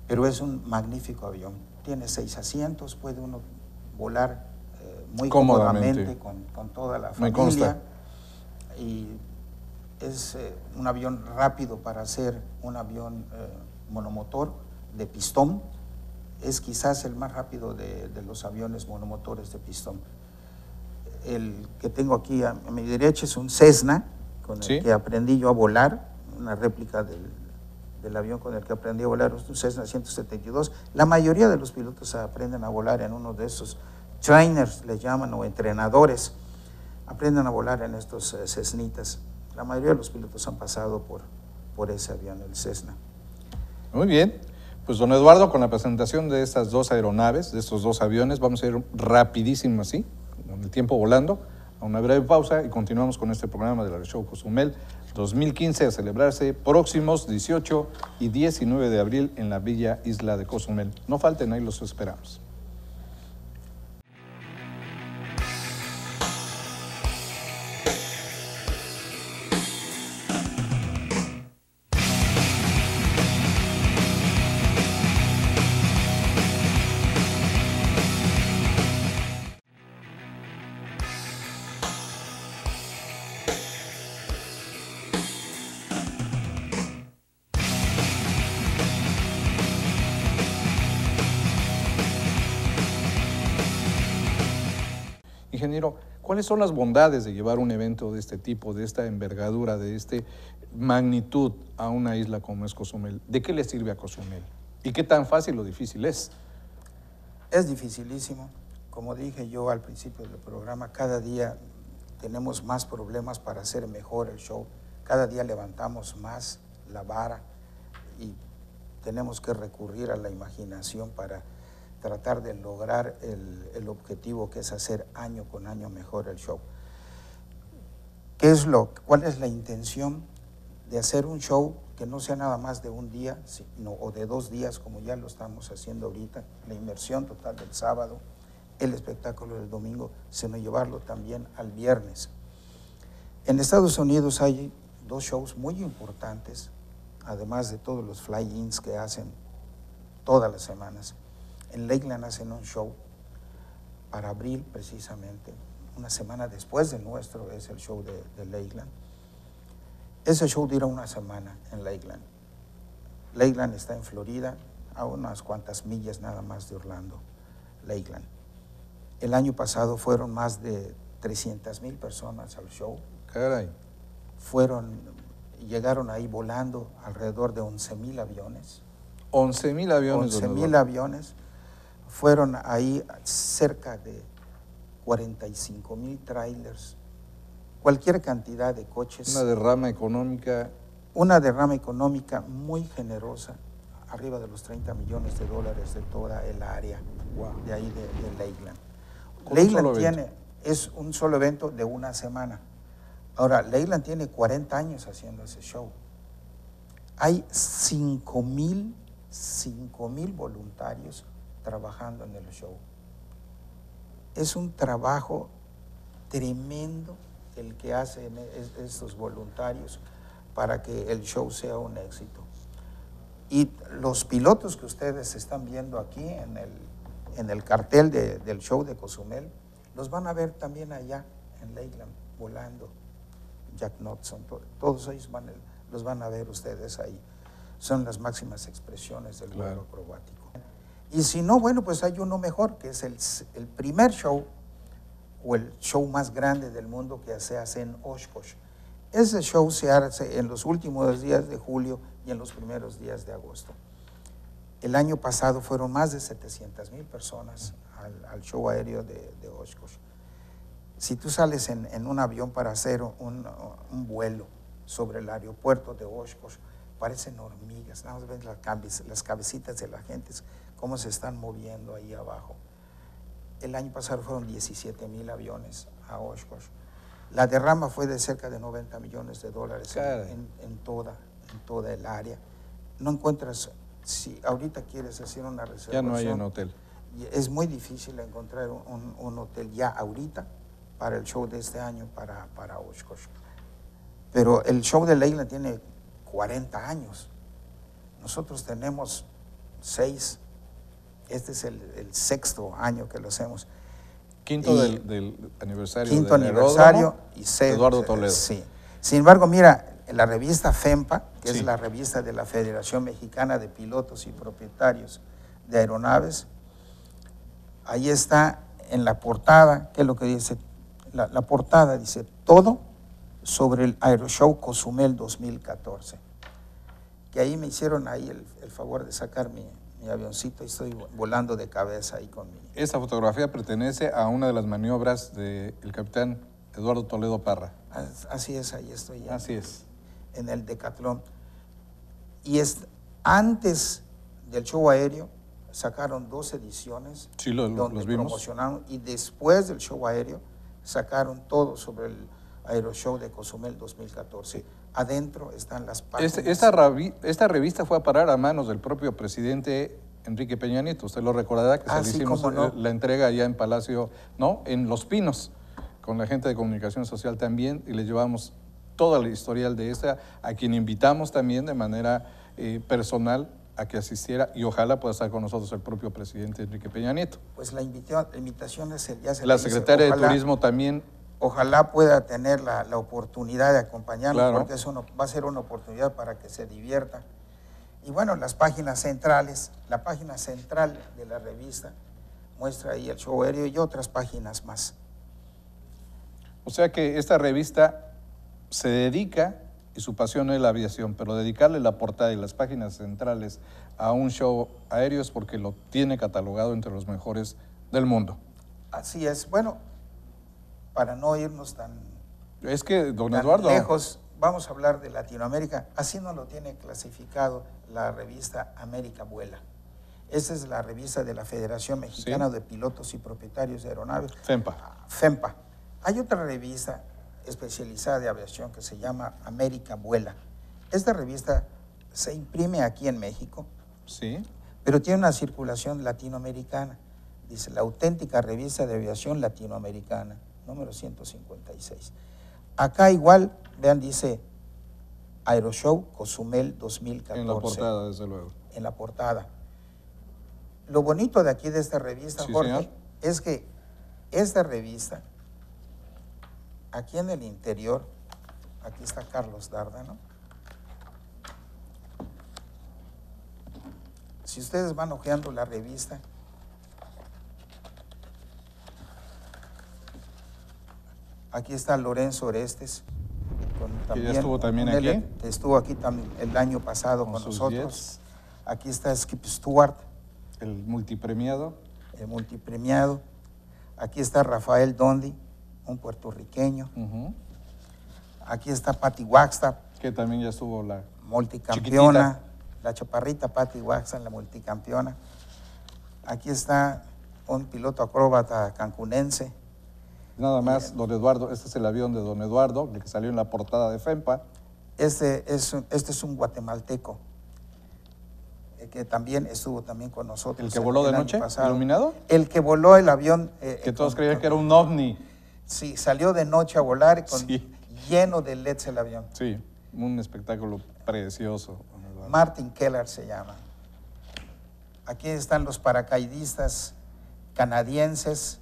pero es un magnífico avión. Tiene 6 asientos, puede uno volar muy cómodamente con toda la familia. Me consta. Y es un avión rápido para ser un avión monomotor de pistón. Es quizás el más rápido de los aviones monomotores de pistón. El que tengo aquí a mi derecha es un Cessna, con el ¿sí? que aprendí yo a volar, una réplica del avión con el que aprendí a volar, un Cessna 172. La mayoría de los pilotos aprenden a volar en uno de esos trainers, les llaman, o entrenadores. Aprenden a volar en estos Cessnitas. La mayoría de los pilotos han pasado por ese avión, el Cessna. Muy bien. Pues, don Eduardo, con la presentación de estas dos aeronaves, de estos dos aviones, vamos a ir rapidísimo así, con el tiempo volando, a una breve pausa y continuamos con este programa del Aeroshow Cozumel 2015, a celebrarse próximos 18 y 19 de abril en la Villa Isla de Cozumel. No falten, ahí los esperamos. Ingeniero, ¿cuáles son las bondades de llevar un evento de este tipo, de esta envergadura, de esta magnitud a una isla como es Cozumel? ¿De qué le sirve a Cozumel? ¿Y qué tan fácil o difícil es? Es dificilísimo. Como dije yo al principio del programa, cada día tenemos más problemas para hacer mejor el show. Cada día levantamos más la vara y tenemos que recurrir a la imaginación para tratar de lograr el objetivo, que es hacer año con año mejor el show. ¿Cuál es la intención de hacer un show que no sea nada más de un día o de 2 días, como ya lo estamos haciendo ahorita? La inmersión total del sábado, el espectáculo del domingo, sino llevarlo también al viernes. En Estados Unidos hay 2 shows muy importantes, además de todos los fly-ins que hacen todas las semanas. En Lakeland hacen un show para abril, precisamente, una semana después del nuestro es el show de Lakeland. Ese show dura una semana en Lakeland. Lakeland está en Florida, a unas cuantas millas nada más de Orlando, Lakeland. El año pasado fueron más de 300,000 personas al show. Caray. Llegaron ahí volando alrededor de 11,000 aviones. 11,000 aviones. 11,000 aviones. Fueron ahí cerca de 45,000 trailers, cualquier cantidad de coches. Una derrama económica. Una derrama económica muy generosa, arriba de los $30 millones de toda el área, wow, de ahí de Lakeland. Lakeland es un solo evento de una semana. Ahora, Lakeland tiene 40 años haciendo ese show. Hay 5,000 voluntarios trabajando en el show. Es un trabajo tremendo el que hacen estos voluntarios para que el show sea un éxito. Y los pilotos que ustedes están viendo aquí en el cartel del show de Cozumel, los van a ver también allá en Lakeland volando. Jack Knudson, todos ellos los van a ver ustedes ahí. Son las máximas expresiones del vuelo acrobático. Y si no, bueno, pues hay uno mejor, que es el primer show o el show más grande del mundo que se hace en Oshkosh. Ese show se hace en los últimos días de julio y en los primeros días de agosto. El año pasado fueron más de 700,000 personas al show aéreo de Oshkosh. Si tú sales en un avión para hacer un vuelo sobre el aeropuerto de Oshkosh, parecen hormigas, nada más ves las cabecitas de la gente, cómo se están moviendo ahí abajo. El año pasado fueron 17,000 aviones a Oshkosh. La derrama fue de cerca de $90 millones en toda el área. No encuentras, si ahorita quieres hacer una reservación. Ya no hay un hotel. Es muy difícil encontrar un hotel ya ahorita para el show de este año para Oshkosh. Pero el show de Lakeland tiene 40 años. Nosotros tenemos 6. Este es el 6º año que lo hacemos. Quinto del aniversario. Quinto aniversario y 6. Eduardo Toledo. Sí. Sin embargo, mira, la revista FEMPA, que es la revista de la Federación Mexicana de Pilotos y Propietarios de Aeronaves, ahí está en la portada, que es lo que dice, la portada dice, todo sobre el Aeroshow Cozumel 2014. Que ahí me hicieron ahí el favor de sacar mi avioncito y estoy volando de cabeza ahí conmigo. Esta fotografía pertenece a una de las maniobras del capitán Eduardo Toledo Parra. Así es, ahí estoy. En el decatlón. Y antes del show aéreo sacaron 2 ediciones donde promocionaron, y después del show aéreo sacaron todo sobre el Aeroshow de Cozumel 2014. Sí. Adentro están las páginas. Esta revista fue a parar a manos del propio presidente Enrique Peña Nieto. Usted lo recordará que se le hicimos la entrega allá en Palacio, ¿no? En Los Pinos, con la gente de Comunicación Social también, y les llevamos toda la historial de esta, a quien invitamos también de manera personal a que asistiera, y ojalá pueda estar con nosotros el propio presidente Enrique Peña Nieto. Pues la invitación es el día. La secretaria de Turismo también. Ojalá pueda tener la oportunidad de acompañarlo, porque eso va a ser una oportunidad para que se divierta. Y bueno, las páginas centrales, la página central de la revista muestra ahí el show aéreo y otras páginas más. O sea que esta revista se dedica, y su pasión es la aviación, pero dedicarle la portada y las páginas centrales a un show aéreo es porque lo tiene catalogado entre los mejores del mundo. Así es. Bueno, para no irnos tan lejos, vamos a hablar de Latinoamérica. Así no lo tiene clasificado la revista América Vuela. Esa es la revista de la Federación Mexicana de Pilotos y Propietarios de Aeronaves. FEMPA. Hay otra revista especializada de aviación que se llama América Vuela. Esta revista se imprime aquí en México, pero tiene una circulación latinoamericana. Dice, la auténtica revista de aviación latinoamericana. Número 156. Acá igual, vean, dice Aeroshow Cozumel 2014. En la portada, desde luego. En la portada. Lo bonito de aquí, de esta revista, Jorge, es que esta revista, aquí en el interior, aquí está Carlos Dárdano. Si ustedes van hojeando la revista, aquí está Lorenzo Orestes. Que estuvo también aquí. Estuvo aquí también el año pasado con nosotros. Aquí está Skip Stewart. El multipremiado. Aquí está Rafael Dondi, un puertorriqueño. Aquí está Patty Waxtap. Que también ya estuvo la multicampeona. La chaparrita Patty Waxtap, la multicampeona. Aquí está un piloto acróbata cancunense. Nada más, don Eduardo, este es el avión de don Eduardo, el que salió en la portada de FEMPA. Este es un guatemalteco, que también estuvo con nosotros. ¿El que voló de noche, iluminado? El que voló el avión. Que todos creían que era un ovni. Sí, salió de noche a volar, lleno de LEDs el avión. Sí. un espectáculo precioso. Martin Keller se llama. Aquí están los paracaidistas canadienses,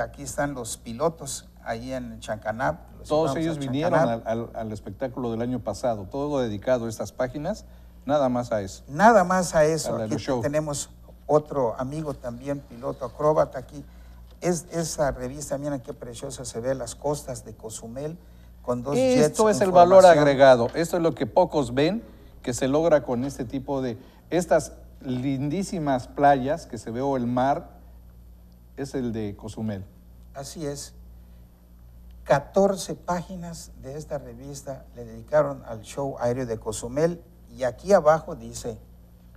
aquí están los pilotos, ahí en Chancanap. Todos ellos vinieron al espectáculo del año pasado, todo dedicado a estas páginas, nada más a eso. Nada más a eso. Aquí tenemos otro amigo también, piloto acróbata aquí. Esa revista, miren qué preciosa se ve, las costas de Cozumel con dos jets. Esto es el valor agregado, esto es lo que pocos ven que se logra con este tipo de, estas lindísimas playas que se ve o el mar, es el de Cozumel. Así es. 14 páginas de esta revista le dedicaron al show aéreo de Cozumel y aquí abajo dice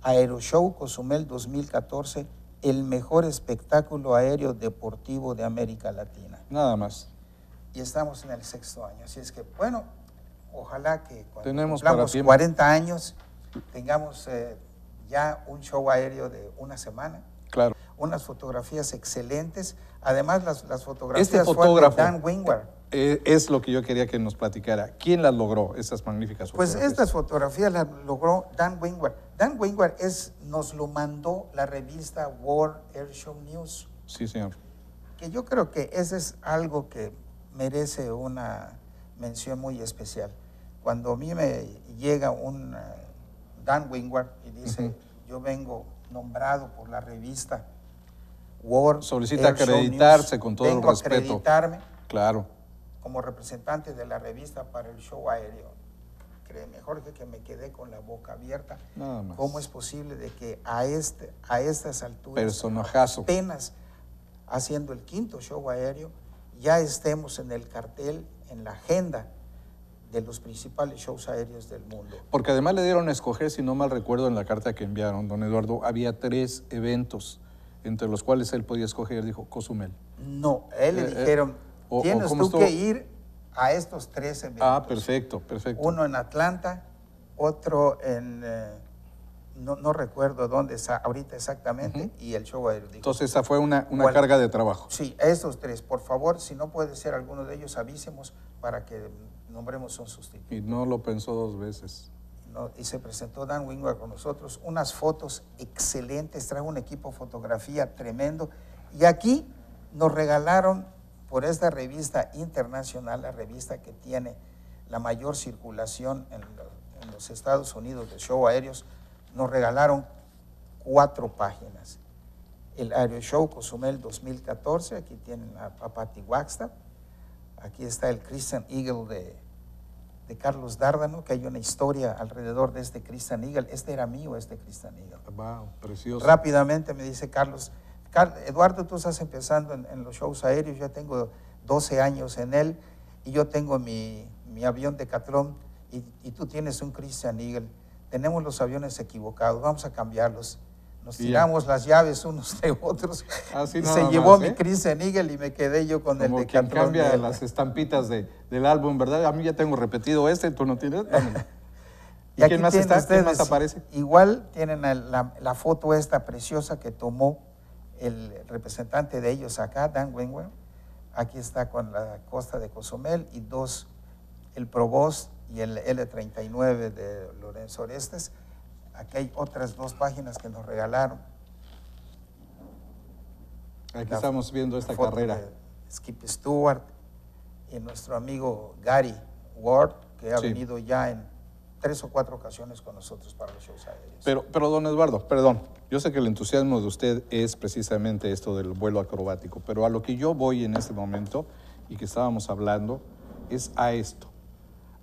Aeroshow Cozumel 2014, el mejor espectáculo aéreo deportivo de América Latina. Nada más. Y estamos en el 6º año, así es que bueno, ojalá que cuando cumplamos 40 años tengamos ya un show aéreo de una semana. Claro. Unas fotografías excelentes, además las fotografías fueron de Dan Wingward. Es lo que yo quería que nos platicara. ¿Quién las logró, estas magníficas fotografías? Pues estas fotografías las logró Dan Wingward. Dan Wingward nos lo mandó la revista World Airshow News. Sí, señor. Que yo creo que ese es algo que merece una mención muy especial. Cuando a mí me llega un Dan Wingward y dice, yo vengo nombrado por la revista World Airshow News, solicita acreditarse con todo el respeto. Claro. Como representante de la revista para el show aéreo. Créeme, Jorge, que me quedé con la boca abierta. Nada más. ¿Cómo es posible de que a estas alturas, personajazo, apenas haciendo el 5º show aéreo, ya estemos en el cartel, en la agenda de los principales shows aéreos del mundo? Porque además le dieron a escoger, si no mal recuerdo, en la carta que enviaron, don Eduardo, había 3 eventos entre los cuales él podía escoger. Dijo, Cozumel. No, a él le dijeron... Tienes tú que ir a estos 3 eventos. Ah, perfecto, perfecto. Uno en Atlanta, otro en, no recuerdo dónde está ahorita exactamente, y el show aéreo. Entonces esa fue una carga de trabajo. Sí, a estos 3, por favor, si no puede ser alguno de ellos, avísemos para que nombremos un sustituto. Y no lo pensó 2 veces. No, y se presentó Dan Wingward con nosotros, unas fotos excelentes, trajo un equipo de fotografía tremendo, y aquí nos regalaron... por esta revista internacional, la revista que tiene la mayor circulación en los Estados Unidos de show aéreos, nos regalaron 4 páginas. El Aeroshow Cozumel 2014, aquí tienen a Patty Wagstaff, aquí está el Christian Eagle de Carlos Dárdano, que hay una historia alrededor de este Christian Eagle. Este era mío, este Christian Eagle. Wow, precioso. Rápidamente me dice Carlos... Eduardo, tú estás empezando en los shows aéreos, yo tengo 12 años en él y yo tengo mi avión Decathlon y tú tienes un Christian Eagle. Tenemos los aviones equivocados, vamos a cambiarlos. Nos tiramos las llaves unos de otros. Así se llevó mi Christian Eagle y me quedé yo con el Decathlon. Como cambia las estampitas del álbum, ¿verdad? A mí ya tengo repetido este, tú no tienes. ¿Y quién más está? ¿Quién más aparece? Igual tienen la foto esta preciosa que tomó el representante de ellos acá, Dan Wingward. Aquí está con la costa de Cozumel y 2, el Provost y el L-39 de Lorenzo Orestes. Aquí hay otras 2 páginas que nos regalaron. Aquí estamos viendo esta carrera. Skip Stewart y nuestro amigo Gary Ward, que ha venido ya en 3 o 4 ocasiones con nosotros para los shows aéreos. Pero don Eduardo, perdón, yo sé que el entusiasmo de usted es precisamente esto del vuelo acrobático, pero a lo que yo voy en este momento y que estábamos hablando es a esto,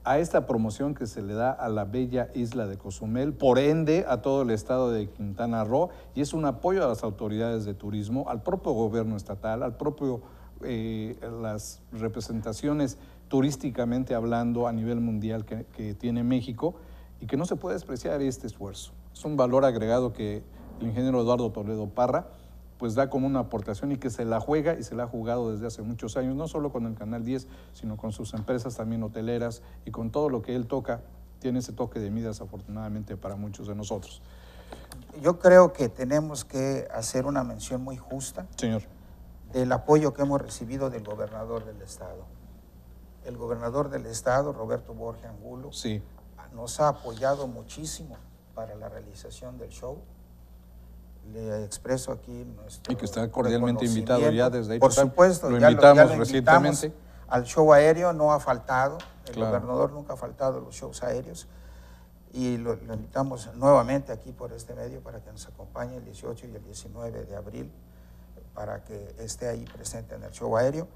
a esta promoción que se le da a la bella isla de Cozumel, por ende a todo el estado de Quintana Roo, y es un apoyo a las autoridades de turismo, al propio gobierno estatal, al propio las representaciones turísticamente hablando a nivel mundial que tiene México, y que no se puede despreciar este esfuerzo. Es un valor agregado que el ingeniero Eduardo Toledo Parra pues da como una aportación y que se la juega y se la ha jugado desde hace muchos años, no solo con el Canal 10, sino con sus empresas también hoteleras y con todo lo que él toca, tiene ese toque de Midas afortunadamente para muchos de nosotros. Yo creo que tenemos que hacer una mención muy justa, señor, del apoyo que hemos recibido del gobernador del estado. el gobernador del estado, Roberto Borges Angulo, sí, nos ha apoyado muchísimo para la realización del show. Le expreso aquí nuestro... Y que está cordialmente invitado ya desde ahí. Por supuesto, ya lo invitamos recientemente. Al show aéreo no ha faltado, el gobernador nunca ha faltado a los shows aéreos. Y lo invitamos nuevamente aquí por este medio para que nos acompañe el 18 y el 19 de abril para que esté ahí presente en el show aéreo.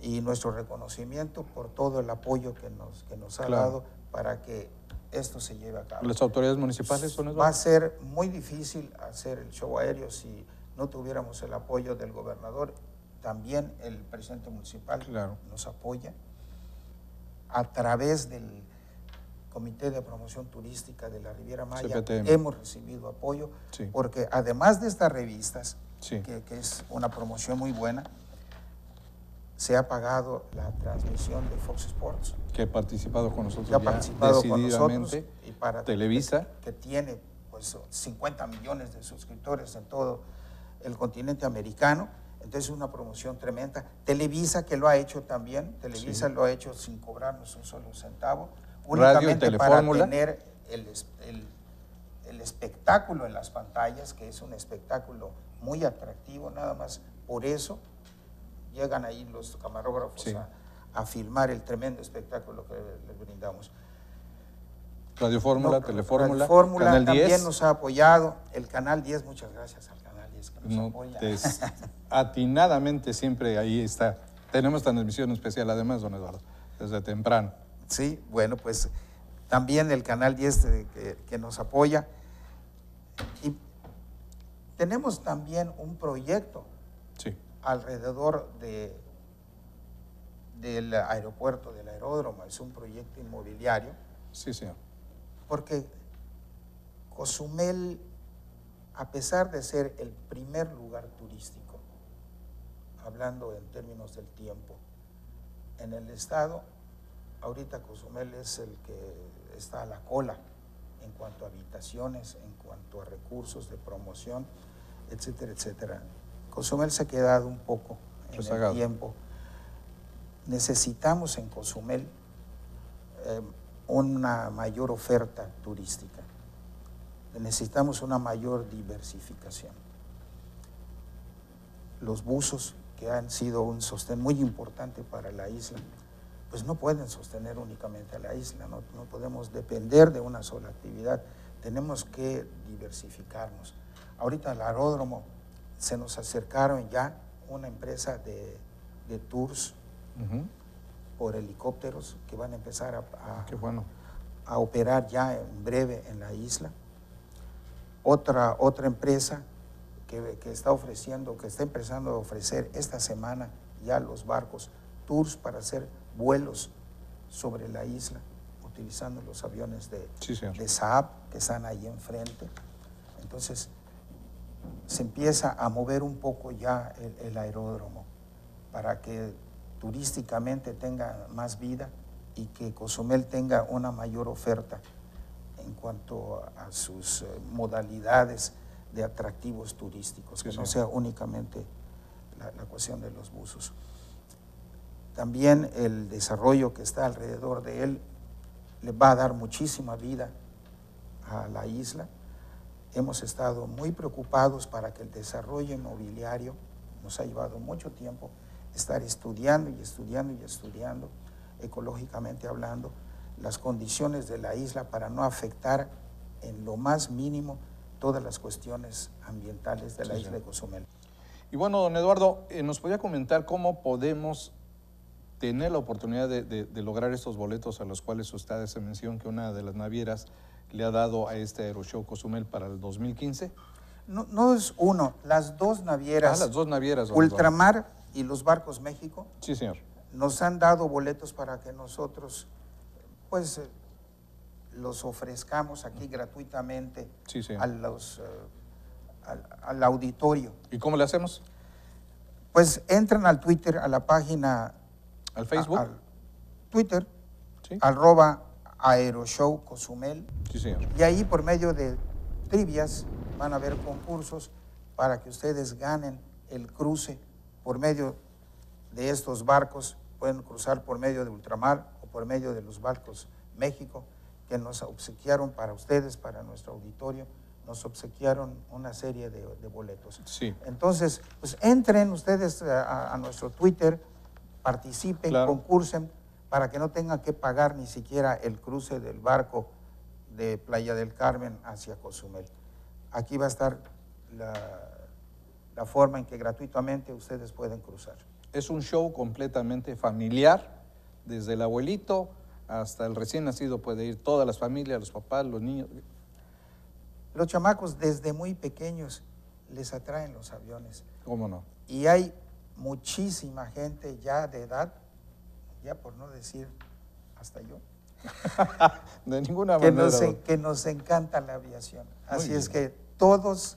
Y nuestro reconocimiento por todo el apoyo que nos ha dado para que esto se lleve a cabo. ¿Las autoridades municipales son eso? Va a ser muy difícil hacer el show aéreo si no tuviéramos el apoyo del gobernador. También el presidente municipal nos apoya a través del Comité de Promoción Turística de la Riviera Maya. CPTM. Hemos recibido apoyo porque además de estas revistas, que es una promoción muy buena, se ha pagado la transmisión de Fox Sports. Que ha participado con nosotros decididamente, y para Televisa. Que tiene pues 50 millones de suscriptores en todo el continente americano. Entonces es una promoción tremenda. Televisa que lo ha hecho también. Televisa lo ha hecho sin cobrarnos un solo centavo. Únicamente para tener el espectáculo en las pantallas, que es un espectáculo muy atractivo, nada más por eso. Llegan ahí los camarógrafos a filmar el tremendo espectáculo que les brindamos. Radio Fórmula, Telefórmula, Canal 10. También nos ha apoyado el Canal 10, muchas gracias al Canal 10 que nos apoya. Atinadamente siempre ahí está. Tenemos transmisión especial además, don Eduardo, desde temprano. Sí, bueno, pues también el Canal 10 que nos apoya. Y tenemos también un proyecto alrededor del aeropuerto, del aeródromo. Es un proyecto inmobiliario. Sí, señor. Porque Cozumel, a pesar de ser el primer lugar turístico, hablando en términos del tiempo, en el estado, ahorita Cozumel es el que está a la cola en cuanto a habitaciones, en cuanto a recursos de promoción, etcétera, etcétera. Cozumel se ha quedado un poco rezagado en el tiempo. Necesitamos en Cozumel una mayor oferta turística. Necesitamos una mayor diversificación. Los buzos, que han sido un sostén muy importante para la isla, pues no pueden sostener únicamente a la isla, no podemos depender de una sola actividad. Tenemos que diversificarnos. Ahorita el aeródromo, se nos acercaron ya una empresa de tours por helicópteros que van a empezar a operar ya en breve en la isla. Otra empresa que está empezando a ofrecer esta semana ya los barcos, tours para hacer vuelos sobre la isla, utilizando los aviones de Saab que están ahí enfrente. Entonces, se empieza a mover un poco ya el aeródromo para que turísticamente tenga más vida y que Cozumel tenga una mayor oferta en cuanto a sus modalidades de atractivos turísticos, que no sea únicamente la cuestión de los buzos. También el desarrollo que está alrededor de él le va a dar muchísima vida a la isla. Hemos estado muy preocupados para que el desarrollo inmobiliario, nos ha llevado mucho tiempo estar estudiando y estudiando y estudiando, ecológicamente hablando, las condiciones de la isla para no afectar en lo más mínimo todas las cuestiones ambientales de la isla de Cozumel. Y bueno, don Eduardo, ¿nos podría comentar cómo podemos tener la oportunidad de lograr estos boletos a los cuales usted hace mención que una de las navieras le ha dado a este Aeroshow Cozumel para el 2015? No es uno, las dos navieras. Las dos navieras. Ultramar y los Barcos México. Sí, señor. Nos han dado boletos para que nosotros, pues, los ofrezcamos aquí gratuitamente al auditorio. ¿Y cómo le hacemos? Pues entran al Twitter, a la página. ¿Al Facebook? Al Twitter, @ Aeroshow Cozumel, y ahí por medio de trivias van a haber concursos para que ustedes ganen el cruce por medio de estos barcos pueden cruzar por medio de ultramar o por medio de los barcos México, que nos obsequiaron para ustedes, para nuestro auditorio, nos obsequiaron una serie de boletos. Sí. Entonces, pues entren ustedes a nuestro Twitter, participen, claro, concursen, para que no tengan que pagar ni siquiera el cruce del barco de Playa del Carmen hacia Cozumel. Aquí va a estar la forma en que gratuitamente ustedes pueden cruzar. Es un show completamente familiar, desde el abuelito hasta el recién nacido puede ir, todas las familias, los papás, los niños. Los chamacos desde muy pequeños les atraen los aviones. ¿Cómo no? Y hay muchísima gente ya de edad, ya por no decir hasta yo, de ninguna manera, que nos encanta la aviación. Así es que todos,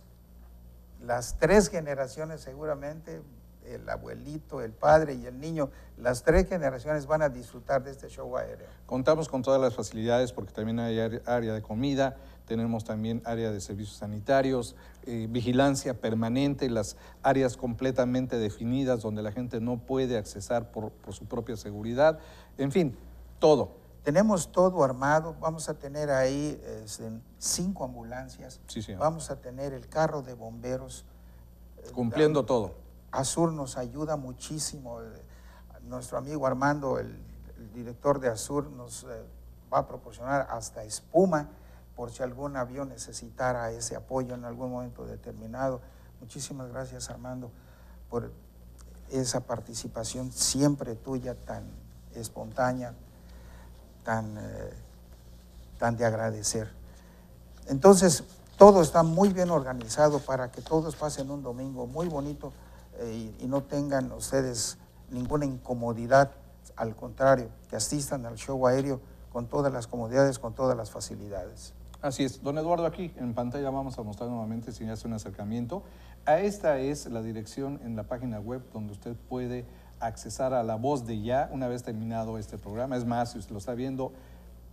las tres generaciones seguramente, el abuelito, el padre y el niño, las tres generaciones van a disfrutar de este show aéreo. Contamos con todas las facilidades porque también hay área de comida, tenemos también área de servicios sanitarios, vigilancia permanente, las áreas completamente definidas donde la gente no puede accesar por su propia seguridad, en fin, todo. Tenemos todo armado, vamos a tener ahí 5 ambulancias, sí, vamos a tener el carro de bomberos. Cumpliendo todo. ASUR nos ayuda muchísimo. Nuestro amigo Armando, el director de ASUR, nos va a proporcionar hasta espuma por si algún avión necesitara ese apoyo en algún momento determinado. Muchísimas gracias, Armando, por esa participación siempre tuya, tan espontánea, tan de agradecer. Entonces, todo está muy bien organizado para que todos pasen un domingo muy bonito y no tengan ustedes ninguna incomodidad, al contrario, que asistan al show aéreo con todas las comodidades, con todas las facilidades. Así es. Don Eduardo, aquí en pantalla vamos a mostrar nuevamente, si hace un acercamiento, a esta es la dirección en la página web donde usted puede accesar a La Voz de Ya una vez terminado este programa. Es más, si usted lo está viendo,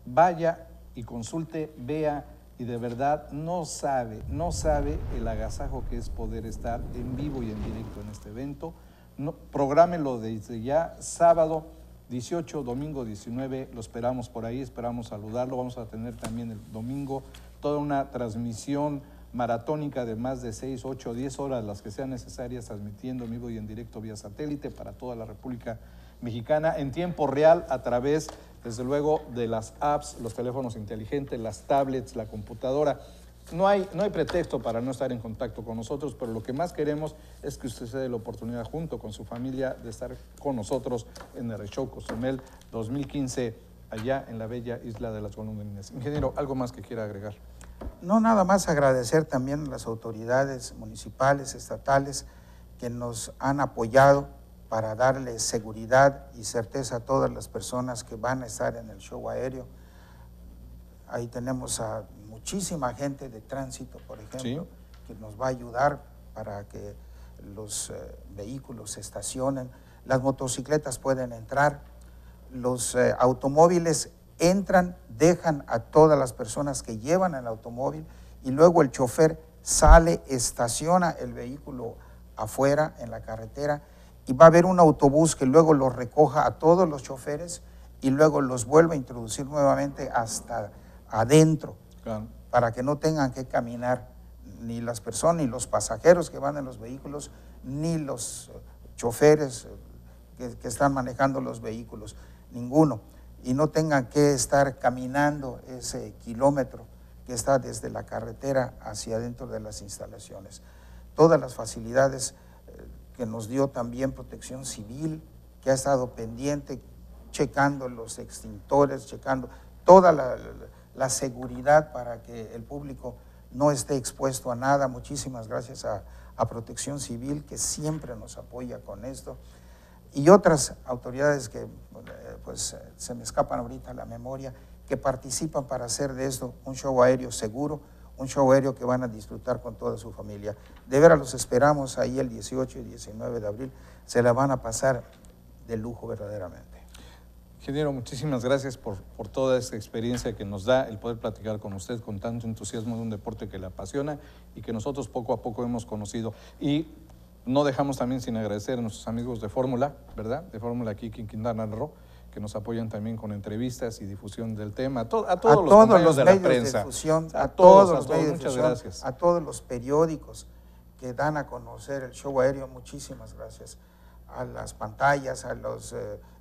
vaya y consulte, vea, y de verdad no sabe el agasajo que es poder estar en vivo y en directo en este evento. No, prográmelo desde ya, sábado 18, domingo 19, lo esperamos por ahí, esperamos saludarlo. Vamos a tener también el domingo toda una transmisión maratónica de más de 6, 8, 10 horas, las que sean necesarias, transmitiendo en vivo y en directo vía satélite para toda la República Mexicana en tiempo real a través, desde luego, de las apps, los teléfonos inteligentes, las tablets, la computadora. No hay pretexto para no estar en contacto con nosotros, pero lo que más queremos es que usted se dé la oportunidad junto con su familia de estar con nosotros en el Aeroshow Cozumel 2015 allá en la bella isla de las Golondrinas. Ingeniero, ¿algo más que quiera agregar? No, nada más agradecer también a las autoridades municipales, estatales, que nos han apoyado para darle seguridad y certeza a todas las personas que van a estar en el show aéreo. Ahí tenemos a muchísima gente de tránsito, por ejemplo, sí, que nos va a ayudar para que los vehículos se estacionen, las motocicletas pueden entrar, los automóviles entran, dejan a todas las personas que llevan el automóvil y luego el chofer sale, estaciona el vehículo afuera en la carretera y va a haber un autobús que luego los recoja a todos los choferes y luego los vuelve a introducir nuevamente hasta adentro, claro, para que no tengan que caminar ni las personas, ni los pasajeros que van en los vehículos, ni los choferes que están manejando los vehículos, ninguno. Y no tengan que estar caminando ese kilómetro que está desde la carretera hacia adentro de las instalaciones. Todas las facilidades que nos dio también Protección Civil, que ha estado pendiente, checando los extintores, checando toda la seguridad para que el público no esté expuesto a nada. Muchísimas gracias a Protección Civil, que siempre nos apoya con esto. Y otras autoridades que pues se me escapan ahorita a la memoria, que participan para hacer de esto un show aéreo seguro, un show aéreo que van a disfrutar con toda su familia. De veras los esperamos ahí el 18 y 19 de abril, se la van a pasar de lujo verdaderamente. Ingeniero, muchísimas gracias por toda esta experiencia que nos da el poder platicar con usted con tanto entusiasmo de un deporte que le apasiona y que nosotros poco a poco hemos conocido. Y No dejamos también sin agradecer a nuestros amigos de Fórmula, ¿verdad? De Fórmula aquí en Quintana Roo, que nos apoyan también con entrevistas y difusión del tema. A todos los medios de difusión, muchas gracias. A todos los periódicos que dan a conocer el show aéreo, muchísimas gracias. A las pantallas, a los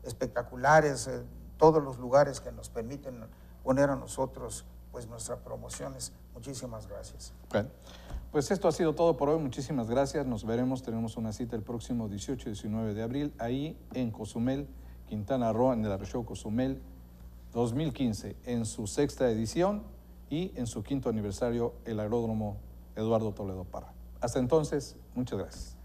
espectaculares, todos los lugares que nos permiten poner a nosotros pues nuestras promociones, muchísimas gracias. Bueno, pues esto ha sido todo por hoy, muchísimas gracias, nos veremos, tenemos una cita el próximo 18 y 19 de abril, ahí en Cozumel, Quintana Roo, en el Aeroshow Cozumel 2015, en su 6ª edición y en su 5º aniversario, el Aeródromo Eduardo Toledo Parra. Hasta entonces, muchas gracias.